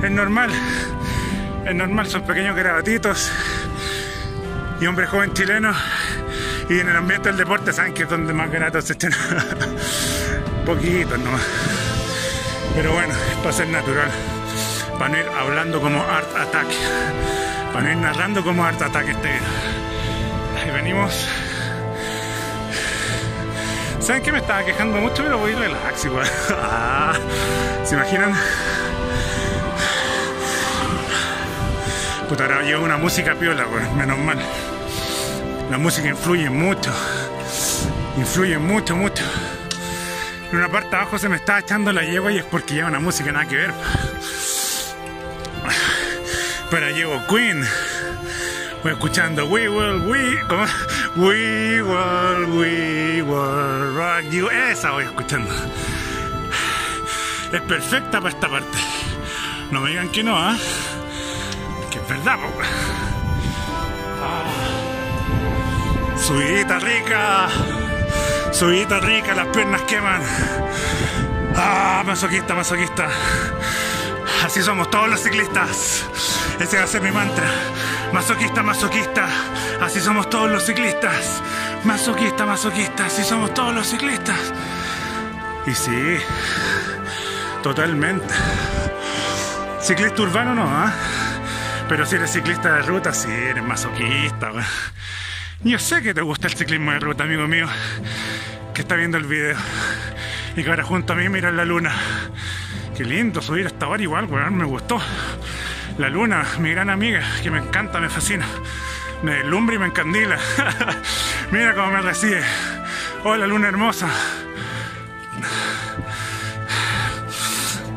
es normal, es normal, son pequeños garabatitos y hombre joven chileno. Y en el ambiente del deporte saben que es donde más garatos se echan. Poquitos nomás. Pero bueno, es para ser natural. Para no ir hablando como Art Attack. Para no ir narrando como Art Attack este video. Ahí venimos. ¿Saben que me estaba quejando mucho? Pero voy a ir relax igual. Ah, ¿se imaginan? Puta, ahora llevo una música piola, pues, menos mal. La música influye mucho, influye mucho, mucho. En una parte abajo se me está echando la yegua y es porque lleva una música nada que ver. Pero llevo Queen, voy escuchando We Will, We, ¿cómo? We Will, We Will Rock You. Esa voy escuchando. Es perfecta para esta parte. No me digan que no, ¿ah? ¿Eh? Que es verdad, papá. Ah. Subidita rica, subidita rica, las piernas queman. Ah, masoquista, masoquista. Así somos todos los ciclistas. Ese va a ser mi mantra. Masoquista, masoquista. Así somos todos los ciclistas. Masoquista, masoquista. Así somos todos los ciclistas. Y sí, totalmente. Ciclista urbano no, ¿ah? ¿Eh? Pero si eres ciclista de ruta, sí, eres masoquista, güey. Yo sé que te gusta el ciclismo de ruta, amigo mío, que está viendo el video. Y que ahora junto a mí miran la luna. Qué lindo subir hasta ahora igual, weón, me gustó. La luna, mi gran amiga, que me encanta, me fascina. Me deslumbra y me encandila. Mira cómo me recibe. Hola, luna hermosa.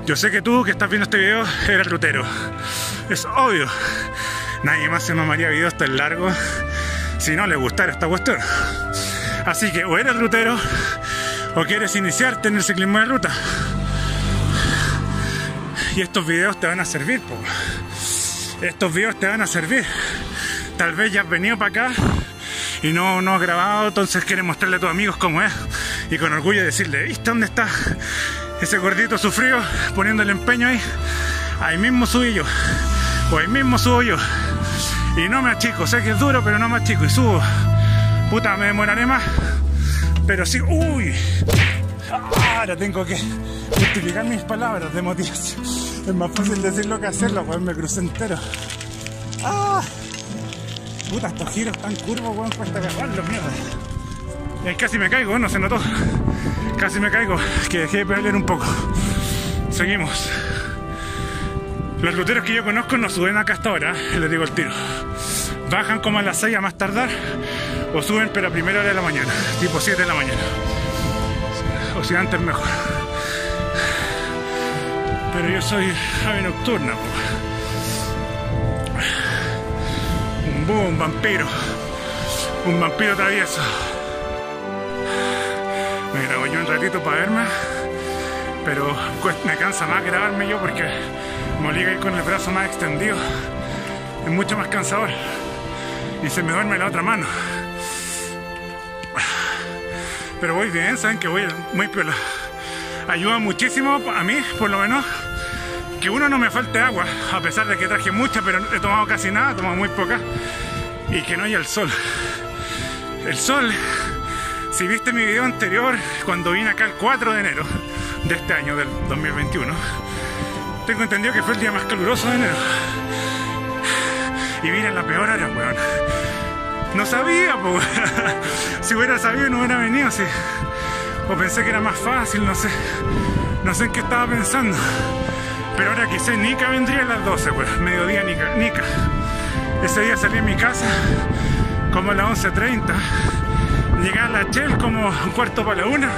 Yo sé que tú, que estás viendo este video, eres rutero. Es obvio. Nadie más se mamaría videos tan largos si no le gustara esta cuestión. Así que o eres rutero o quieres iniciarte en el ciclismo de ruta. Y estos videos te van a servir, po. Estos videos te van a servir. Tal vez ya has venido para acá y no, no has grabado, entonces quieres mostrarle a tus amigos cómo es. Y con orgullo decirle, ¿viste dónde está ese gordito sufrido poniendo el empeño ahí? Ahí mismo subí yo, o ahí mismo subo yo. Y no me achico, sé que es duro, pero no me achico y subo. Puta, me demoraré más, pero sí, uy. Ahora tengo que justificar mis palabras de motivación. Es más fácil decirlo que hacerlo, pues me crucé entero. ¡Ah! Puta, estos giros tan curvos, weón, cuesta agarrarlos, mierda. Y ahí casi me caigo, no se notó. Casi me caigo, que dejé de pedalear un poco. Seguimos. Los ruteros que yo conozco no suben acá hasta ahora, ¿eh? Les digo el tiro. Bajan como a las seis a más tardar, o suben pero a primera hora de la mañana, tipo siete de la mañana. O si antes mejor. Pero yo soy ave nocturna, po. Uh, un vampiro, un vampiro travieso. Me grabo yo un ratito para verme, pero me cansa más grabarme yo porque me obliga a ir con el brazo más extendido. Es mucho más cansador y se me duerme la otra mano. Pero voy bien, saben que voy muy piola. Ayuda muchísimo a mí, por lo menos, que uno no me falte agua, a pesar de que traje mucha, pero he tomado casi nada, he tomado muy poca, y que no haya el sol. El sol, si viste mi video anterior, cuando vine acá el cuatro de enero de este año, del dos mil veintiuno, tengo entendido que fue el día más caluroso de enero. Y vine en la peor hora, weón. No sabía, pues. Si hubiera sabido no hubiera venido, sí. O pensé que era más fácil, no sé. No sé en qué estaba pensando. Pero ahora que sé, Nica vendría a las doce, pues, mediodía Nica, Nica. Ese día salí de mi casa como a las once treinta. Llegué a la Shell como un cuarto para la una.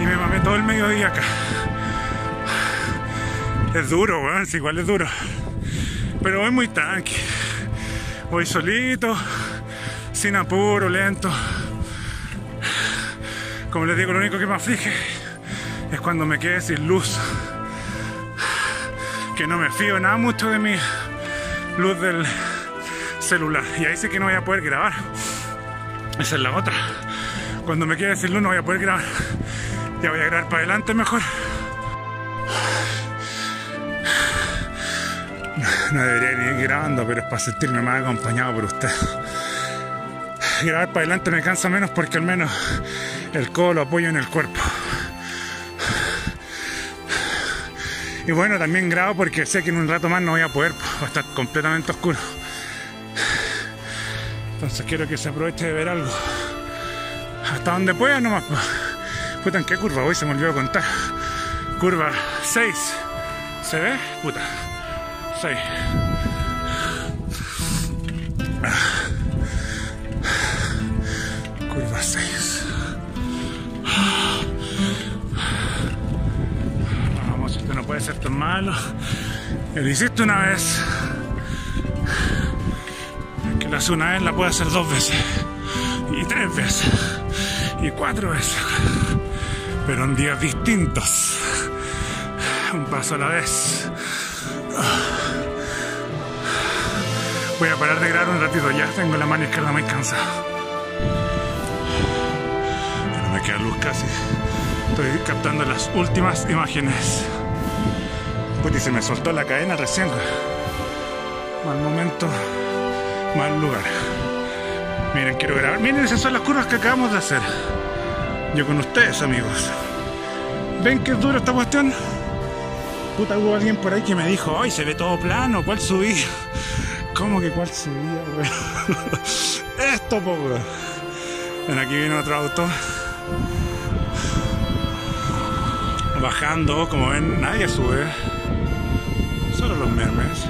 Y me mamé todo el mediodía acá. Es duro, weón, sí, igual es duro. Pero voy muy tranqui. Voy solito, sin apuro, lento. Como les digo, lo único que me aflige es cuando me quedé sin luz, que no me fío nada mucho de mi luz del celular, y ahí sí que no voy a poder grabar. Esa es la otra, cuando me quede sin luz no voy a poder grabar. Ya voy a grabar para adelante mejor. No, no debería ir grabando, pero es para sentirme más acompañado por usted. Grabar para adelante me cansa menos porque al menos el codo lo apoyo en el cuerpo. Y bueno, también grabo porque sé que en un rato más no voy a poder, va a estar completamente oscuro. Entonces quiero que se aproveche de ver algo. Hasta donde pueda nomás. Puta, ¿en qué curva voy? Se me olvidó contar. Curva seis. ¿Se ve? Puta. seis. Curva seis. No puede ser tan malo. Lo hiciste una vez. El que lo hace una vez la puede hacer dos veces. Y tres veces. Y cuatro veces. Pero en días distintos. Un paso a la vez. Voy a parar de grabar un ratito ya. Tengo la mano izquierda muy cansada. No me queda luz casi. Estoy captando las últimas imágenes. Y se me soltó la cadena recién. Mal momento, mal lugar. Miren, quiero grabar. Miren, esas son las curvas que acabamos de hacer. Yo con ustedes, amigos. ¿Ven que es duro esta cuestión? Puta, hubo alguien por ahí que me dijo, ¡ay, se ve todo plano! ¿Cuál subí? ¿Cómo que cuál subí? Esto, poco. Ven, aquí viene otro auto. bajando, como ven, nadie sube, solo los mermes.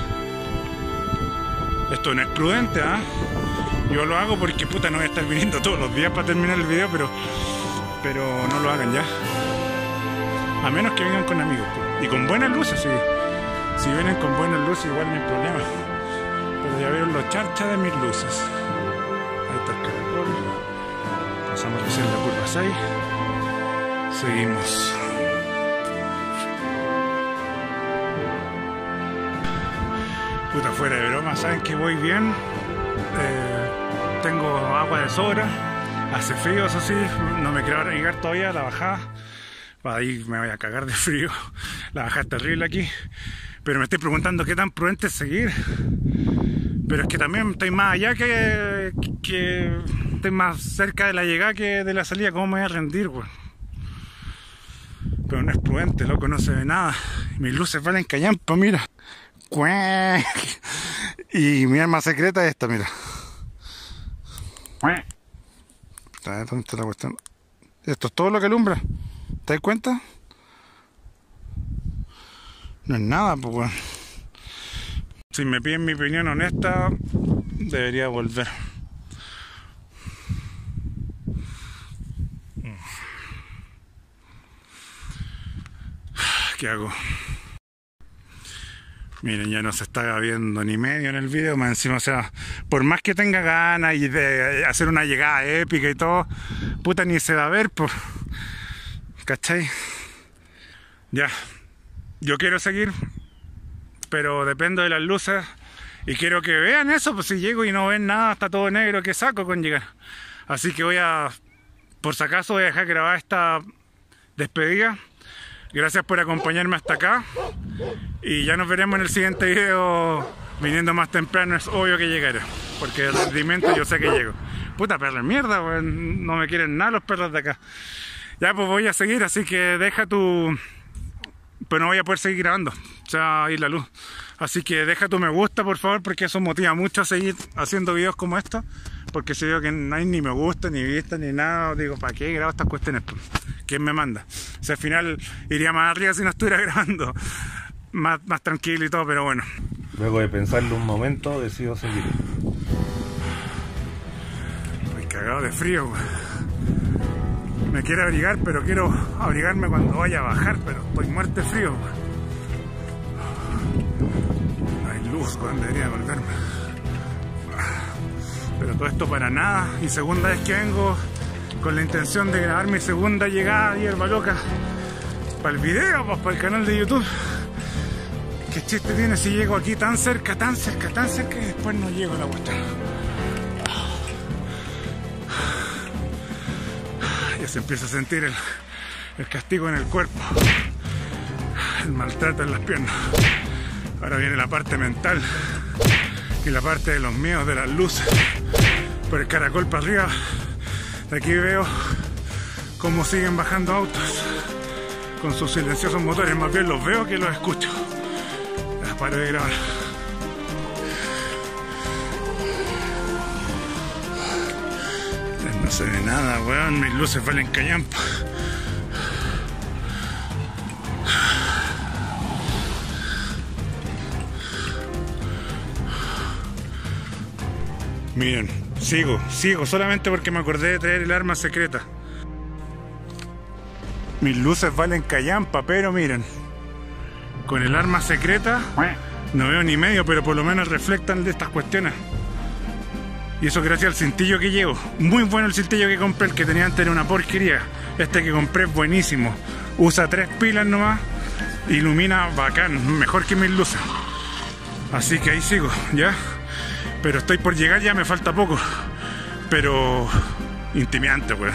Esto no es prudente, ¿ah? ¿eh? Yo lo hago porque puta no voy a estar viniendo todos los días para terminar el video, pero pero no lo hagan ya. A menos que vengan con amigos. Y con buenas luces, sí. Si vienen con buenas luces igual no hay problema. Pero ya vieron los charchas de mis luces. Ahí está el caracol. Pasamos recién la curva seis. Seguimos. Puta, fuera de broma, saben que voy bien. Eh, tengo agua de sobra. Hace frío, eso sí. No me quiero llegar todavía a la bajada. Ahí me voy a cagar de frío. La bajada es terrible aquí. Pero me estoy preguntando qué tan prudente es seguir. Pero es que también estoy más allá que, que estoy más cerca de la llegada que de la salida. ¿Cómo me voy a rendir, güey? Pero no es prudente, loco, no se ve nada. Mis luces valen callampa, mira. Y mi arma secreta es esta, mira. ¿Dónde está la cuestión? Esto es todo lo que alumbra. ¿Te das cuenta? No es nada, pues bueno. Si me piden mi opinión honesta, debería volver. ¿Qué hago? Miren, ya no se está viendo ni medio en el video, más encima, o sea, por más que tenga ganas y de hacer una llegada épica y todo, puta ni se va a ver, pues. ¿Cachai? Ya, yo quiero seguir, pero dependo de las luces y quiero que vean eso, pues si llego y no ven nada, está todo negro, ¿qué saco con llegar? Así que voy a, por si acaso, voy a dejar grabar esta despedida. Gracias por acompañarme hasta acá y ya nos veremos en el siguiente video. Viniendo más temprano es obvio que llegaré, porque el rendimiento yo sé que llego. Puta perra mierda, pues, no me quieren nada los perros de acá. Ya, pues voy a seguir, así que deja tu... Pero no voy a poder seguir grabando, ya va a ir la luz. Así que deja tu me gusta, por favor, porque eso motiva mucho a seguir haciendo videos como estos. Porque si veo que no hay ni me gusta, ni vista, ni nada, digo, ¿para qué grabo estas cuestiones? ¿Quién me manda? O sea, al final iría más arriba si no estuviera grabando. Más, más tranquilo y todo, pero bueno. Luego de pensarlo un momento, decido seguir. Estoy cagado de frío, güey. Me quiero abrigar, pero quiero abrigarme cuando vaya a bajar, pero estoy muerto frío. No hay luz, cuando debería volverme. Pero todo esto para nada. Y segunda vez que vengo con la intención de grabar mi segunda llegada a Yerba Loca. Para el video, pues, para el canal de YouTube. ¿Qué chiste tiene si llego aquí tan cerca, tan cerca, tan cerca y después no llego a la vuelta? Se empieza a sentir el, el castigo en el cuerpo, el maltrato en las piernas. Ahora viene la parte mental y la parte de los miedos, de las luces. Por el caracol para arriba, de aquí veo cómo siguen bajando autos con sus silenciosos motores. Más bien los veo que los escucho. Las paro de grabar. No se ve nada, weón, mis luces valen callampa. Miren, sigo, sigo, solamente porque me acordé de traer el arma secreta. Mis luces valen callampa, pero miren, con el arma secreta no veo ni medio, pero por lo menos reflectan de estas cuestiones. Y eso gracias al cintillo que llevo. Muy bueno el cintillo que compré, el que tenía antes era una porquería. Este que compré es buenísimo. Usa tres pilas nomás. Ilumina bacán, mejor que mil luces. Así que ahí sigo, ¿ya? Pero estoy por llegar ya, me falta poco. Pero... intimidante, weón.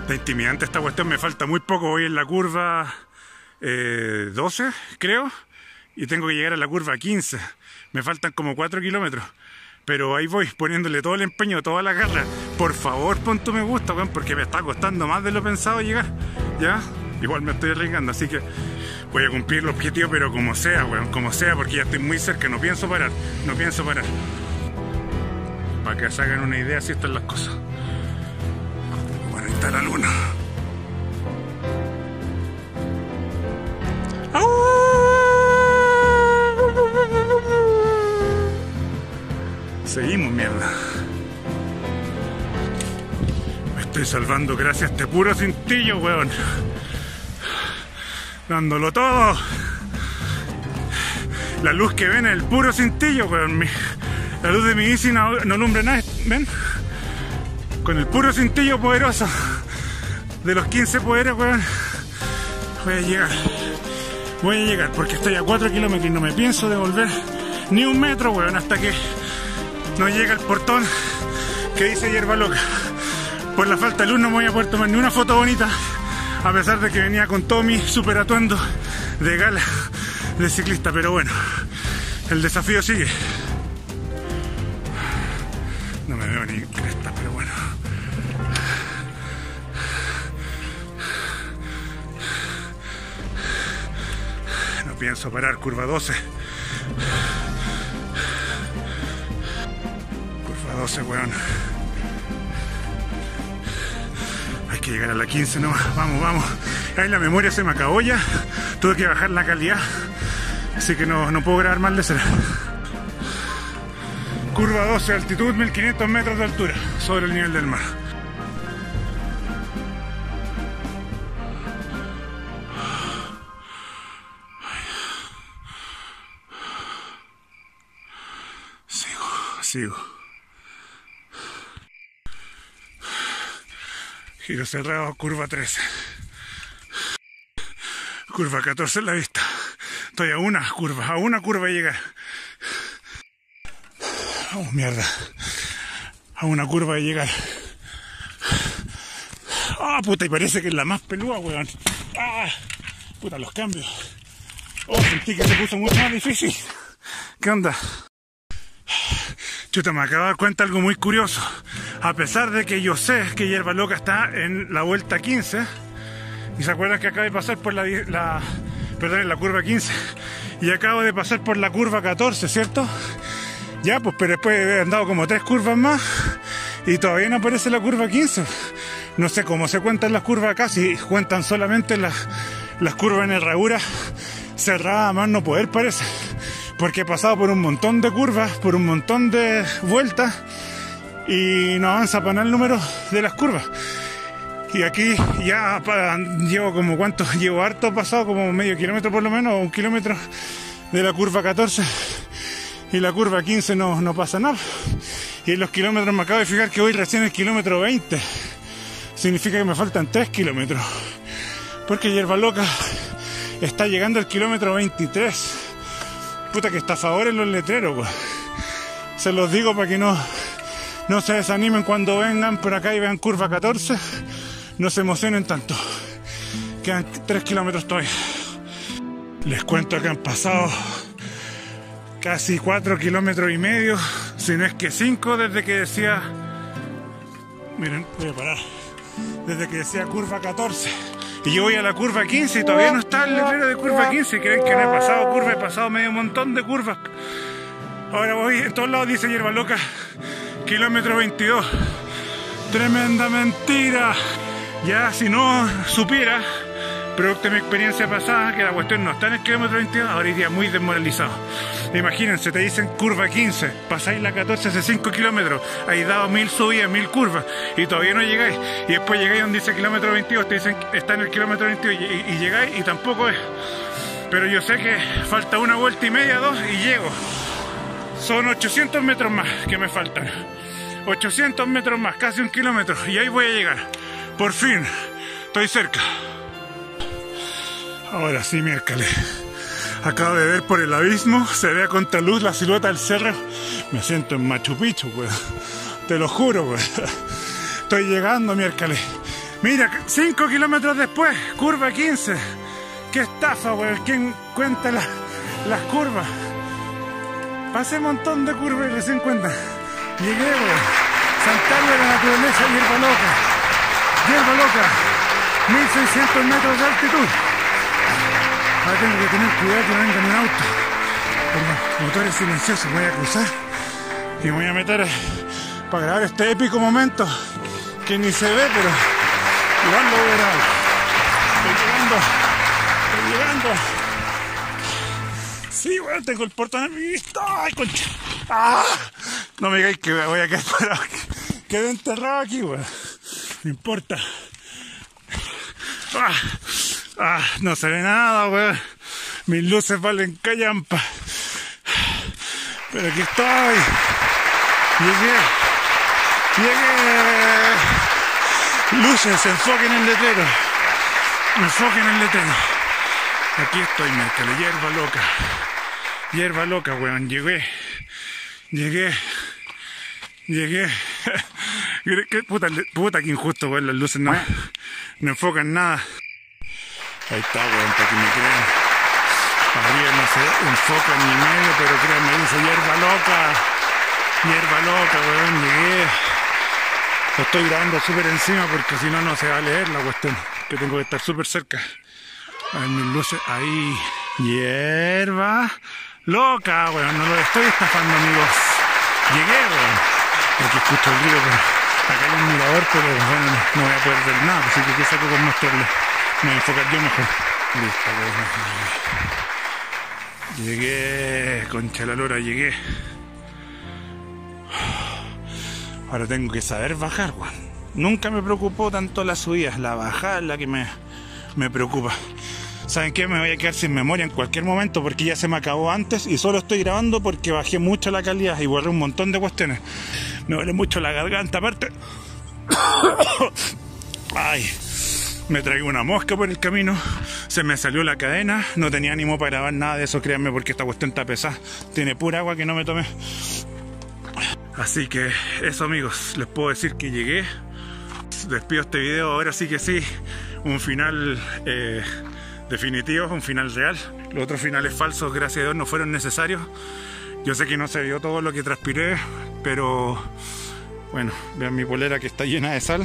Está intimidante esta cuestión, me falta muy poco. Voy en la curva eh, doce, creo. Y tengo que llegar a la curva quince. Me faltan como cuatro kilómetros. Pero ahí voy, poniéndole todo el empeño, toda la garra. Por favor, pon tu me gusta, weón, porque me está costando más de lo pensado llegar. ¿Ya? Igual me estoy arriesgando, así que voy a cumplir el objetivo, pero como sea, weón, como sea, porque ya estoy muy cerca, no pienso parar, no pienso parar. Para que se hagan una idea, así están las cosas. Bueno, ahí está la luna. Seguimos, mierda. Me estoy salvando gracias a este puro cintillo, weón. Dándolo todo. La luz que ven es el puro cintillo, weón. Mi, la luz de mi bici no, no alumbra nada, ¿ven? Con el puro cintillo poderoso de los quince poderes, weón, voy a llegar. Voy a llegar porque estoy a cuatro kilómetros y no me pienso devolver ni un metro, weón, hasta que no llegue el portón que dice Yerba Loca. Por la falta de luz no me voy a poder tomar ni una foto bonita, a pesar de que venía con todo mi super atuendo de gala de ciclista, pero bueno, el desafío sigue. No me veo ni cresta, pero bueno. No pienso parar, curva doce. Curva doce, weón. Hay que llegar a la quince, no, vamos, vamos. Ahí la memoria se me acabó ya. Tuve que bajar la calidad. Así que no, no puedo grabar mal de cerca. Curva doce, altitud mil quinientos metros de altura sobre el nivel del mar. Sigo, sigo. Giro cerrado, curva trece. Curva catorce en la vista. Estoy a una curva, a una curva llegar. Oh, mierda. A una curva de llegar. Ah, oh, puta, y parece que es la más pelúa, weón. Ah, puta, los cambios. Oh, sentí que se puso mucho más difícil. ¿Qué onda? Chuta, me acabo de dar cuenta de algo muy curioso. A pesar de que yo sé que Yerba Loca está en la vuelta quince, y se acuerdan que acabo de pasar por la, la perdón, en la curva quince, y acabo de pasar por la curva catorce, ¿cierto? Ya, pues, pero después he andado como tres curvas más y todavía no aparece la curva quince. No sé cómo se cuentan las curvas acá, si cuentan solamente las, las curvas en herradura cerrada, más no poder parece. Porque he pasado por un montón de curvas, por un montón de vueltas y no avanza para nada el número de las curvas. Y aquí ya para, llevo como cuánto, llevo harto pasado, como medio kilómetro por lo menos, o un kilómetro de la curva catorce. Y la curva quince no, no pasa nada. Y en los kilómetros me acabo de fijar que voy recién el kilómetro veinte. Significa que me faltan tres kilómetros. Porque Yerba Loca está llegando al kilómetro veintitrés. Puta que estafadores los letreros, pues. Se los digo para que no, no se desanimen cuando vengan por acá y vean curva catorce. No se emocionen tanto. Quedan tres kilómetros todavía. Les cuento que han pasado casi cuatro kilómetros y medio, si no es que cinco, desde que decía, miren, voy a parar, desde que decía curva catorce, y yo voy a la curva quince y todavía no está el letrero de curva quince. Creen que no he pasado curva, he pasado medio montón de curvas. Ahora voy, en todos lados dice Yerba Loca, kilómetro veintidós, tremenda mentira. Ya si no supiera, producto de mi experiencia pasada, que la cuestión no está en el kilómetro veintidós, ahora iría muy desmoralizado. Imagínense, te dicen curva quince, pasáis la catorce hace cinco kilómetros, habéis dado mil subidas, mil curvas, y todavía no llegáis. Y después llegáis donde dice kilómetro veintidós, te dicen está en el kilómetro veintidós, y, y llegáis y tampoco es. Pero yo sé que falta una vuelta y media, dos, y llego. Son ochocientos metros más que me faltan. ochocientos metros más, casi un kilómetro, y ahí voy a llegar. Por fin, estoy cerca. Ahora sí, miércoles. Acabo de ver por el abismo, se ve a contraluz la silueta del cerro. Me siento en Machu Picchu, weón. Te lo juro, weón. Estoy llegando, miércoles. Mira, cinco kilómetros después, curva quince. Qué estafa, weón. ¿Quién cuenta la, las curvas? Pasé un montón de curvas y recién cuenta. Llegué, weón. Saltando la naturaleza, Yerba Loca. Yerba Loca. mil seiscientos metros de altitud. Ahora tengo que tener cuidado que no venga un auto. Los motores silenciosos, voy a cruzar y me voy a meter para grabar este épico momento que ni se ve, pero igual lo voy a grabar. Estoy llegando, estoy llegando. Sí, bueno, tengo el portón en mi vista. ¡Ay, concha! ¡Ah! No me digáis que voy a quedar parado aquí. Quedé enterrado aquí, weón. No importa. Ah, ah, no se ve nada, weón. Mis luces valen callampa. Pero aquí estoy. Llegué. Llegué. Luces, enfoquen el letrero. Enfoquen el letrero. Aquí estoy, mercale. Yerba loca. Yerba loca, weón. Llegué. Llegué. Llegué. ¿Qué puta, puta que injusto, weón? Las luces no, no enfocan nada. Ahí está, weón, para que me crean. Arriba no se enfoca ni medio, pero créanme, dice hierba loca. Hierba loca, weón, llegué. Lo estoy grabando súper encima porque si no, no se va a leer la cuestión. Que tengo que estar súper cerca. A ver, mis luces ahí. Hierba loca, weón, no lo estoy estafando, amigos. Llegué, weón. Aquí escucho el río, pero acá hay un mirador, pero bueno, no voy a poder ver nada, así que qué saco con mostrarle. Me voy a enfocar yo mejor. Listo, pues. Llegué, concha la lora, llegué. Ahora tengo que saber bajar, weón. Nunca me preocupó tanto las subidas, la bajada es la que me, me preocupa. ¿Saben qué? Me voy a quedar sin memoria en cualquier momento porque ya se me acabó antes y solo estoy grabando porque bajé mucho la calidad y borré un montón de cuestiones. Me duele mucho la garganta, aparte. Ay, me tragué una mosca por el camino, se me salió la cadena, no tenía ánimo para grabar nada de eso, créanme, porque esta cuestión está pesada. Tiene pura agua que no me tomé. Así que eso, amigos, les puedo decir que llegué. Despido este video, ahora sí que sí, un final... Eh, definitivo, un final real. Los otros finales falsos, gracias a Dios, no fueron necesarios. Yo sé que no se vio todo lo que transpiré, pero bueno, vean mi polera que está llena de sal.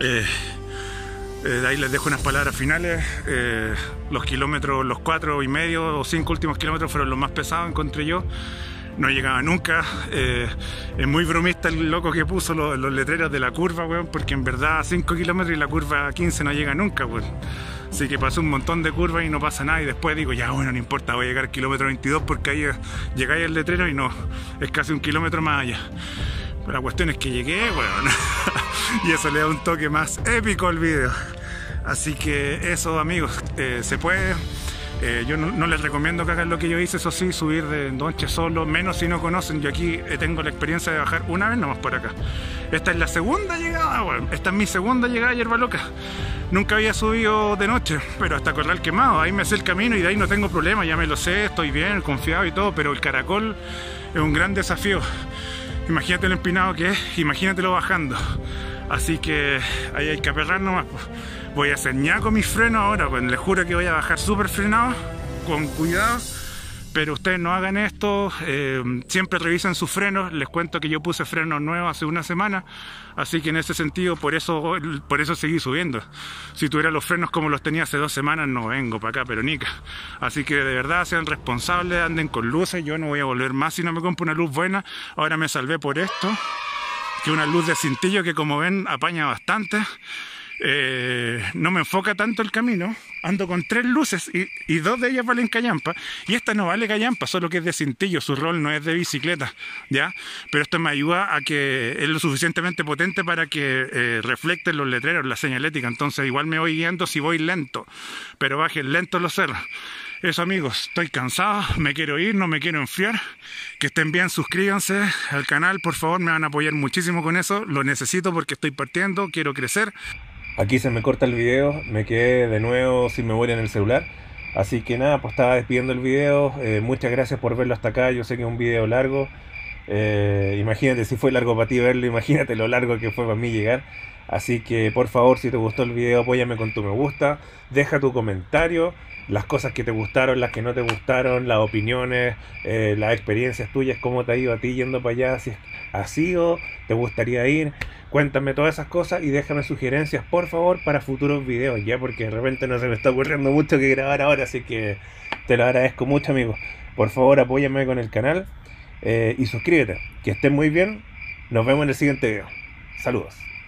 Eh, eh, de ahí les dejo unas palabras finales. Eh, los kilómetros, los cuatro y medio o cinco últimos kilómetros fueron los más pesados, encontré yo. No llegaba nunca. Eh, es muy bromista el loco que puso los, los letreros de la curva, weón, porque en verdad a cinco kilómetros y la curva quince no llega nunca, weón. Así que pasó un montón de curvas y no pasa nada. Y después digo, ya bueno, no importa, voy a llegar al kilómetro veintidós porque ahí llegáis al letrero y no, es casi un kilómetro más allá. Pero la cuestión es que llegué, weón. Y eso le da un toque más épico al video. Así que eso, amigos, eh, se puede. Eh, yo no, no les recomiendo que hagan lo que yo hice, eso sí, subir de noche solo, menos si no conocen. Yo aquí tengo la experiencia de bajar una vez nomás por acá. Esta es la segunda llegada, bueno, esta es mi segunda llegada a Yerba Loca. Nunca había subido de noche, pero hasta Corral Quemado, ahí me sé el camino y de ahí no tengo problema, ya me lo sé, estoy bien, confiado y todo, pero el caracol es un gran desafío. Imagínate lo empinado que es, imagínatelo bajando. Así que ahí hay que aperrar nomás. Voy a hacer ñaco mis frenos ahora, pues les juro que voy a bajar súper frenado, con cuidado. Pero ustedes no hagan esto, eh, siempre revisen sus frenos. Les cuento que yo puse frenos nuevos hace una semana, así que en ese sentido, por eso, por eso seguí subiendo. Si tuviera los frenos como los tenía hace dos semanas, no vengo para acá, pero nica. Así que de verdad, sean responsables, anden con luces. Yo no voy a volver más si no me compro una luz buena. Ahora me salvé por esto, que una luz de cintillo que, como ven, apaña bastante. Eh, no me enfoca tanto el camino. Ando con tres luces y, y dos de ellas valen callampa. Y esta no vale callampa, solo que es de cintillo. Su rol no es de bicicleta, ¿ya? Pero esto me ayuda a que es lo suficientemente potente para que eh, reflecten los letreros, la señalética. Entonces igual me voy guiando si voy lento, pero bajen lento los cerros. Eso, amigos, estoy cansado, me quiero ir, no me quiero enfriar. Que estén bien, suscríbanse al canal, por favor, me van a apoyar muchísimo con eso. Lo necesito porque estoy partiendo, quiero crecer. Aquí se me corta el video, me quedé de nuevo sin memoria en el celular. Así que nada, pues estaba despidiendo el video. Eh, muchas gracias por verlo hasta acá, yo sé que es un video largo. Eh, imagínate si fue largo para ti verlo, imagínate lo largo que fue para mí llegar. Así que por favor, si te gustó el video, apóyame con tu me gusta. Deja tu comentario, las cosas que te gustaron, las que no te gustaron, las opiniones, eh, las experiencias tuyas, cómo te ha ido a ti yendo para allá, si has ido, te gustaría ir. Cuéntame todas esas cosas y déjame sugerencias, por favor, para futuros videos, ya, porque de repente no se me está ocurriendo mucho que grabar ahora, así que te lo agradezco mucho, amigos. Por favor, apóyame con el canal eh, y suscríbete. Que estén muy bien. Nos vemos en el siguiente video. Saludos.